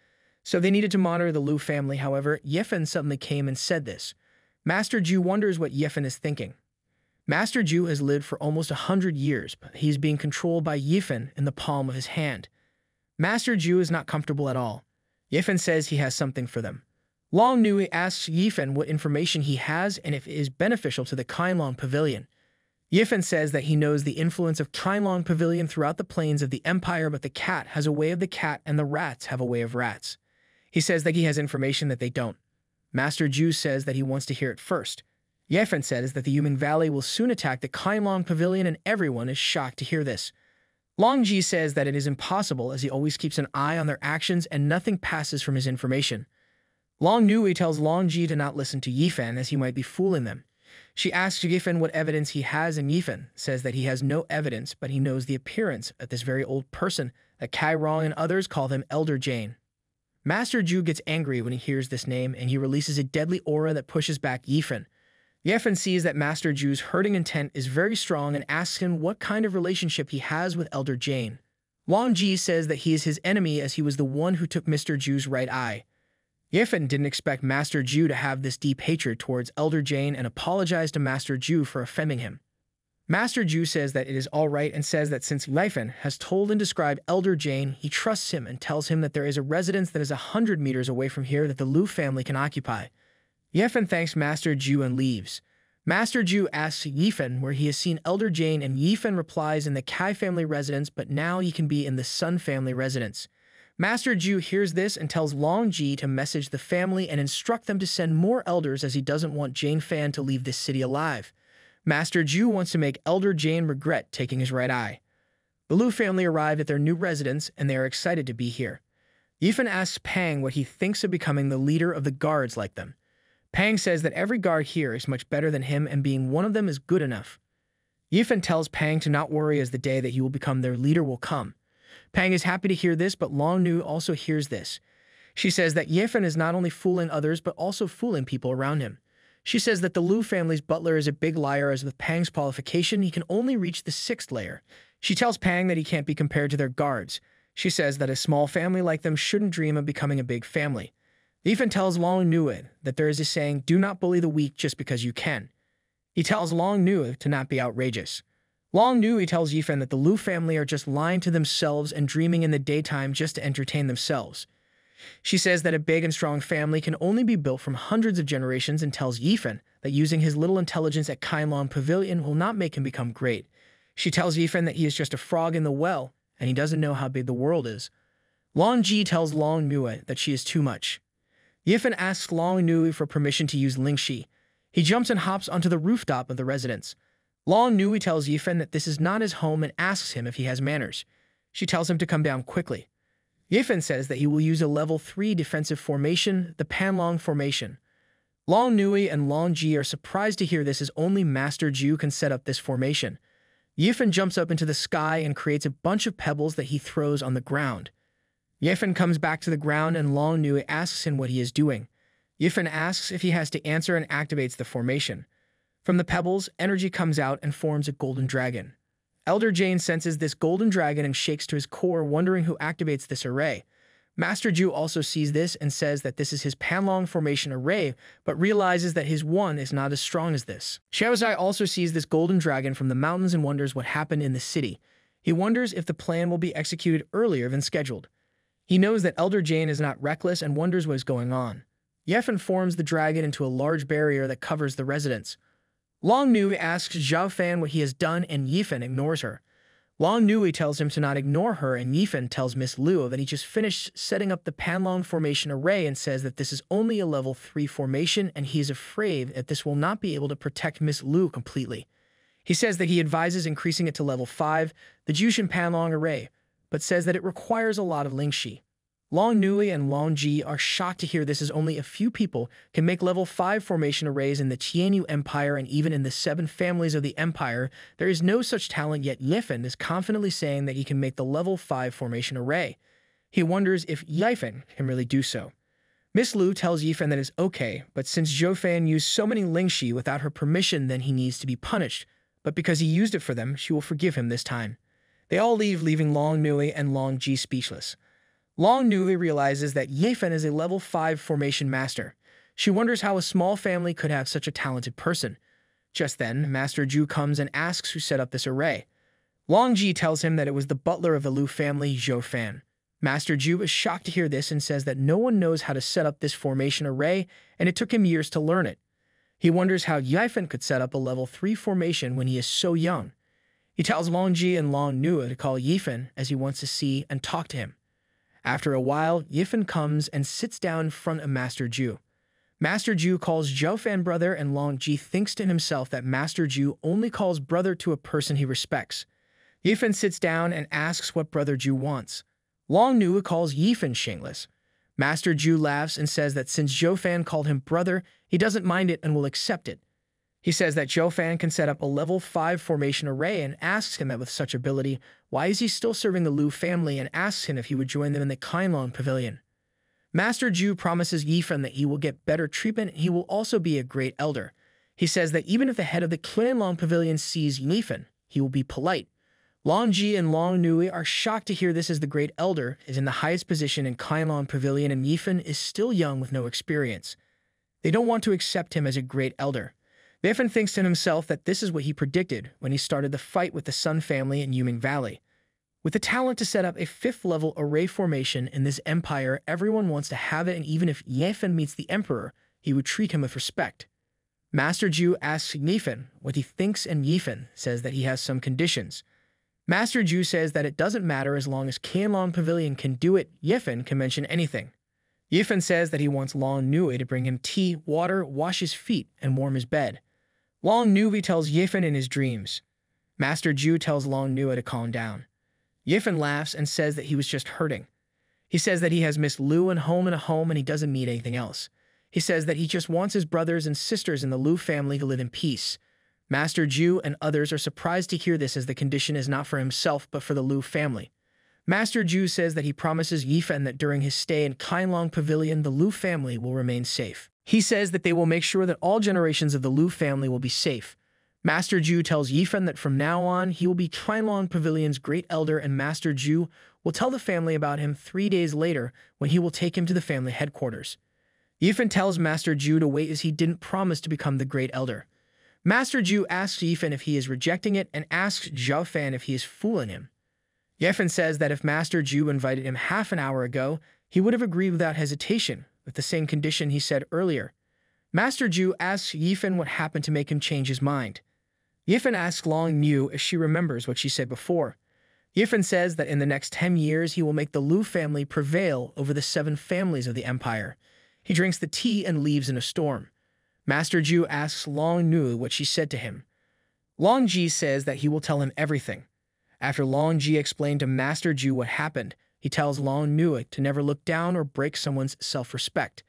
So they needed to monitor the Liu family. However, Yifan suddenly came and said this. Master Zhu wonders what Yifan is thinking. Master Zhu has lived for almost 100 years, but he is being controlled by Yifan in the palm of his hand. Master Zhu is not comfortable at all. Yifan says he has something for them. Long Nui asks Yifan what information he has and if it is beneficial to the Kine Long Pavilion. Yifan says that he knows the influence of Kine Long Pavilion throughout the plains of the Empire, but the cat has a way of the cat and the rats have a way of rats. He says that he has information that they don't. Master Zhu says that he wants to hear it first. Yifan says that the Yuan Valley will soon attack the Kine Long Pavilion, and everyone is shocked to hear this. Long Ji says that it is impossible as he always keeps an eye on their actions and nothing passes from his information. Long Nui tells Long Ji to not listen to Yifan as he might be fooling them. She asks Yifan what evidence he has, and Yifan says that he has no evidence, but he knows the appearance of this very old person that Kai Rong and others call him Elder Jane. Master Zhu gets angry when he hears this name, and he releases a deadly aura that pushes back Yifan. Yifan sees that Master Zhu's hurting intent is very strong and asks him what kind of relationship he has with Elder Jane. Long Ji says that he is his enemy as he was the one who took Mr. Zhu's right eye. Yifan didn't expect Master Zhu to have this deep hatred towards Elder Jane and apologized to Master Zhu for offending him. Master Zhu says that it is all right and says that since Yifan has told and described Elder Jane, he trusts him and tells him that there is a residence that is 100 meters away from here that the Liu family can occupy. Yifan thanks Master Zhu and leaves. Master Zhu asks Yifan where he has seen Elder Jane, and Yifan replies in the Kai family residence, but now he can be in the Sun family residence. Master Zhu hears this and tells Long Ji to message the family and instruct them to send more elders as he doesn't want Jane Fan to leave this city alive. Master Zhu wants to make Elder Jane regret taking his right eye. The Liu family arrive at their new residence and they are excited to be here. Yifan asks Pang what he thinks of becoming the leader of the guards like them. Pang says that every guard here is much better than him and being one of them is good enough. Yifan tells Pang to not worry as the day that he will become their leader will come. Pang is happy to hear this, but Long Nu also hears this. She says that Yifan is not only fooling others but also fooling people around him. She says that the Liu family's butler is a big liar as with Pang's qualification he can only reach the 6th layer. She tells Pang that he can't be compared to their guards. She says that a small family like them shouldn't dream of becoming a big family. Yifan tells Long Nui that there is a saying, do not bully the weak just because you can. He tells Long Nui to not be outrageous. Long Nui tells Yifan that the Liu family are just lying to themselves and dreaming in the daytime just to entertain themselves. She says that a big and strong family can only be built from hundreds of generations and tells Yifan that using his little intelligence at Kine Long Pavilion will not make him become great. She tells Yifan that he is just a frog in the well and he doesn't know how big the world is. Long Ji tells Long Nui that she is too much. Yifan asks Long Nui for permission to use Lingxi. He jumps and hops onto the rooftop of the residence. Long Nui tells Yifan that this is not his home and asks him if he has manners. She tells him to come down quickly. Yifan says that he will use a level 3 defensive formation, the Panlong formation. Long Nui and Long Ji are surprised to hear this as only Master Zhu can set up this formation. Yifan jumps up into the sky and creates a bunch of pebbles that he throws on the ground. Yifan comes back to the ground and Long Nui asks him what he is doing. Yifan asks if he has to answer and activates the formation. From the pebbles, energy comes out and forms a golden dragon. Elder Jane senses this golden dragon and shakes to his core, wondering who activates this array. Master Zhu also sees this and says that this is his Panlong formation array, but realizes that his one is not as strong as this. Xiaozai also sees this golden dragon from the mountains and wonders what happened in the city. He wonders if the plan will be executed earlier than scheduled. He knows that Elder Jane is not reckless and wonders what is going on. Yefan forms the dragon into a large barrier that covers the residence. Long Nui asks Zhao Fan what he has done, and Yifan ignores her. Long Nui tells him to not ignore her, and Yifan tells Miss Liu that he just finished setting up the Panlong Formation array and says that this is only a level 3 formation and he is afraid that this will not be able to protect Miss Liu completely. He says that he advises increasing it to level 5, the Jushin Panlong array, but says that it requires a lot of Lingxi. Long Nui and Long Ji are shocked to hear this, as only a few people can make level 5 formation arrays in the Tianyu Empire, and even in the 7 families of the Empire, there is no such talent, yet Yifan is confidently saying that he can make the level 5 formation array. He wonders if Yifan can really do so. Miss Liu tells Yifan that it's okay, but since Zhao Fan used so many Lingxi without her permission, then he needs to be punished, but because he used it for them, she will forgive him this time. They all leave, leaving Long Nui and Long Ji speechless. Long Nui realizes that Yifan is a level 5 formation master. She wonders how a small family could have such a talented person. Just then, Master Ju comes and asks who set up this array. Long Ji tells him that it was the butler of the Liu family, Zhou Fan. Master Ju is shocked to hear this and says that no one knows how to set up this formation array, and it took him years to learn it. He wonders how Yifan could set up a level 3 formation when he is so young. He tells Long Ji and Long Nui to call Yifan, as he wants to see and talk to him. After a while, Yifan comes and sits down in front of Master Ju. Master Ju calls Zhao Fan brother, and Long Ji thinks to himself that Master Ju only calls brother to a person he respects. Yifan sits down and asks what Brother Ju wants. Long Nui calls Yifan shameless. Master Ju laughs and says that since Zhao Fan called him brother, he doesn't mind it and will accept it. He says that Zhao Fan can set up a level 5 formation array and asks him that with such ability, why is he still serving the Liu family, and asks him if he would join them in the Kainlong Pavilion. Master Ju promises Yifan that he will get better treatment and he will also be a great elder. He says that even if the head of the Kainlong Pavilion sees Yifan, he will be polite. Long Ji and Long Nui are shocked to hear this, as the great elder is in the highest position in Kainlong Pavilion and Yifan is still young with no experience. They don't want to accept him as a great elder. Yifan thinks to himself that this is what he predicted when he started the fight with the Sun family in Yuming Valley. With the talent to set up a 5th-level array formation in this empire, everyone wants to have it, and even if Yifan meets the emperor, he would treat him with respect. Master Ju asks Yifan what he thinks, and Yifan says that he has some conditions. Master Ju says that it doesn't matter as long as Kainlong Pavilion can do it, Yifan can mention anything. Yifan says that he wants Long Nui to bring him tea, water, wash his feet, and warm his bed. Long Nui tells Yifan in his dreams. Master Ju tells Long Nui to calm down. Yifan laughs and says that he was just hurting. He says that he has Miss Liu in a home and he doesn't need anything else. He says that he just wants his brothers and sisters in the Liu family to live in peace. Master Ju and others are surprised to hear this, as the condition is not for himself but for the Liu family. Master Ju says that he promises Yifan that during his stay in Kainlong Pavilion, the Liu family will remain safe. He says that they will make sure that all generations of the Liu family will be safe. Master Ju tells Yifan that from now on, he will be Kainlong Pavilion's great elder, and Master Ju will tell the family about him 3 days later, when he will take him to the family headquarters. Yifan tells Master Ju to wait, as he didn't promise to become the great elder. Master Ju asks Yifan if he is rejecting it, and asks Zhao Fan if he is fooling him. Yifan says that if Master Ju invited him half an hour ago, he would have agreed without hesitation, with the same condition he said earlier. Master Ju asks Yifan what happened to make him change his mind. Yifan asks Long Nui if she remembers what she said before. Yifan says that in the next 10 years he will make the Liu family prevail over the 7 families of the empire. He drinks the tea and leaves in a storm. Master Ju asks Long Nui what she said to him. Long Ji says that he will tell him everything. After Long Ji explained to Master Ju what happened, he tells Long Nui to never look down or break someone's self-respect.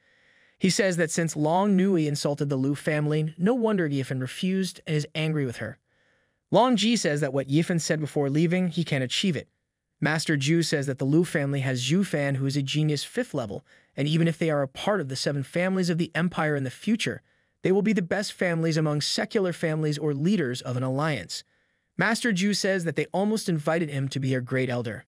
He says that since Long Nui insulted the Liu family, no wonder Yifan refused and is angry with her. Long Ji says that what Yifan said before leaving, he can't achieve it. Master Ju says that the Liu family has Zhu Fan, who is a genius 5th level, and even if they are a part of the 7 families of the empire in the future, they will be the best families among secular families or leaders of an alliance. Master Ju says that they almost invited him to be their great elder.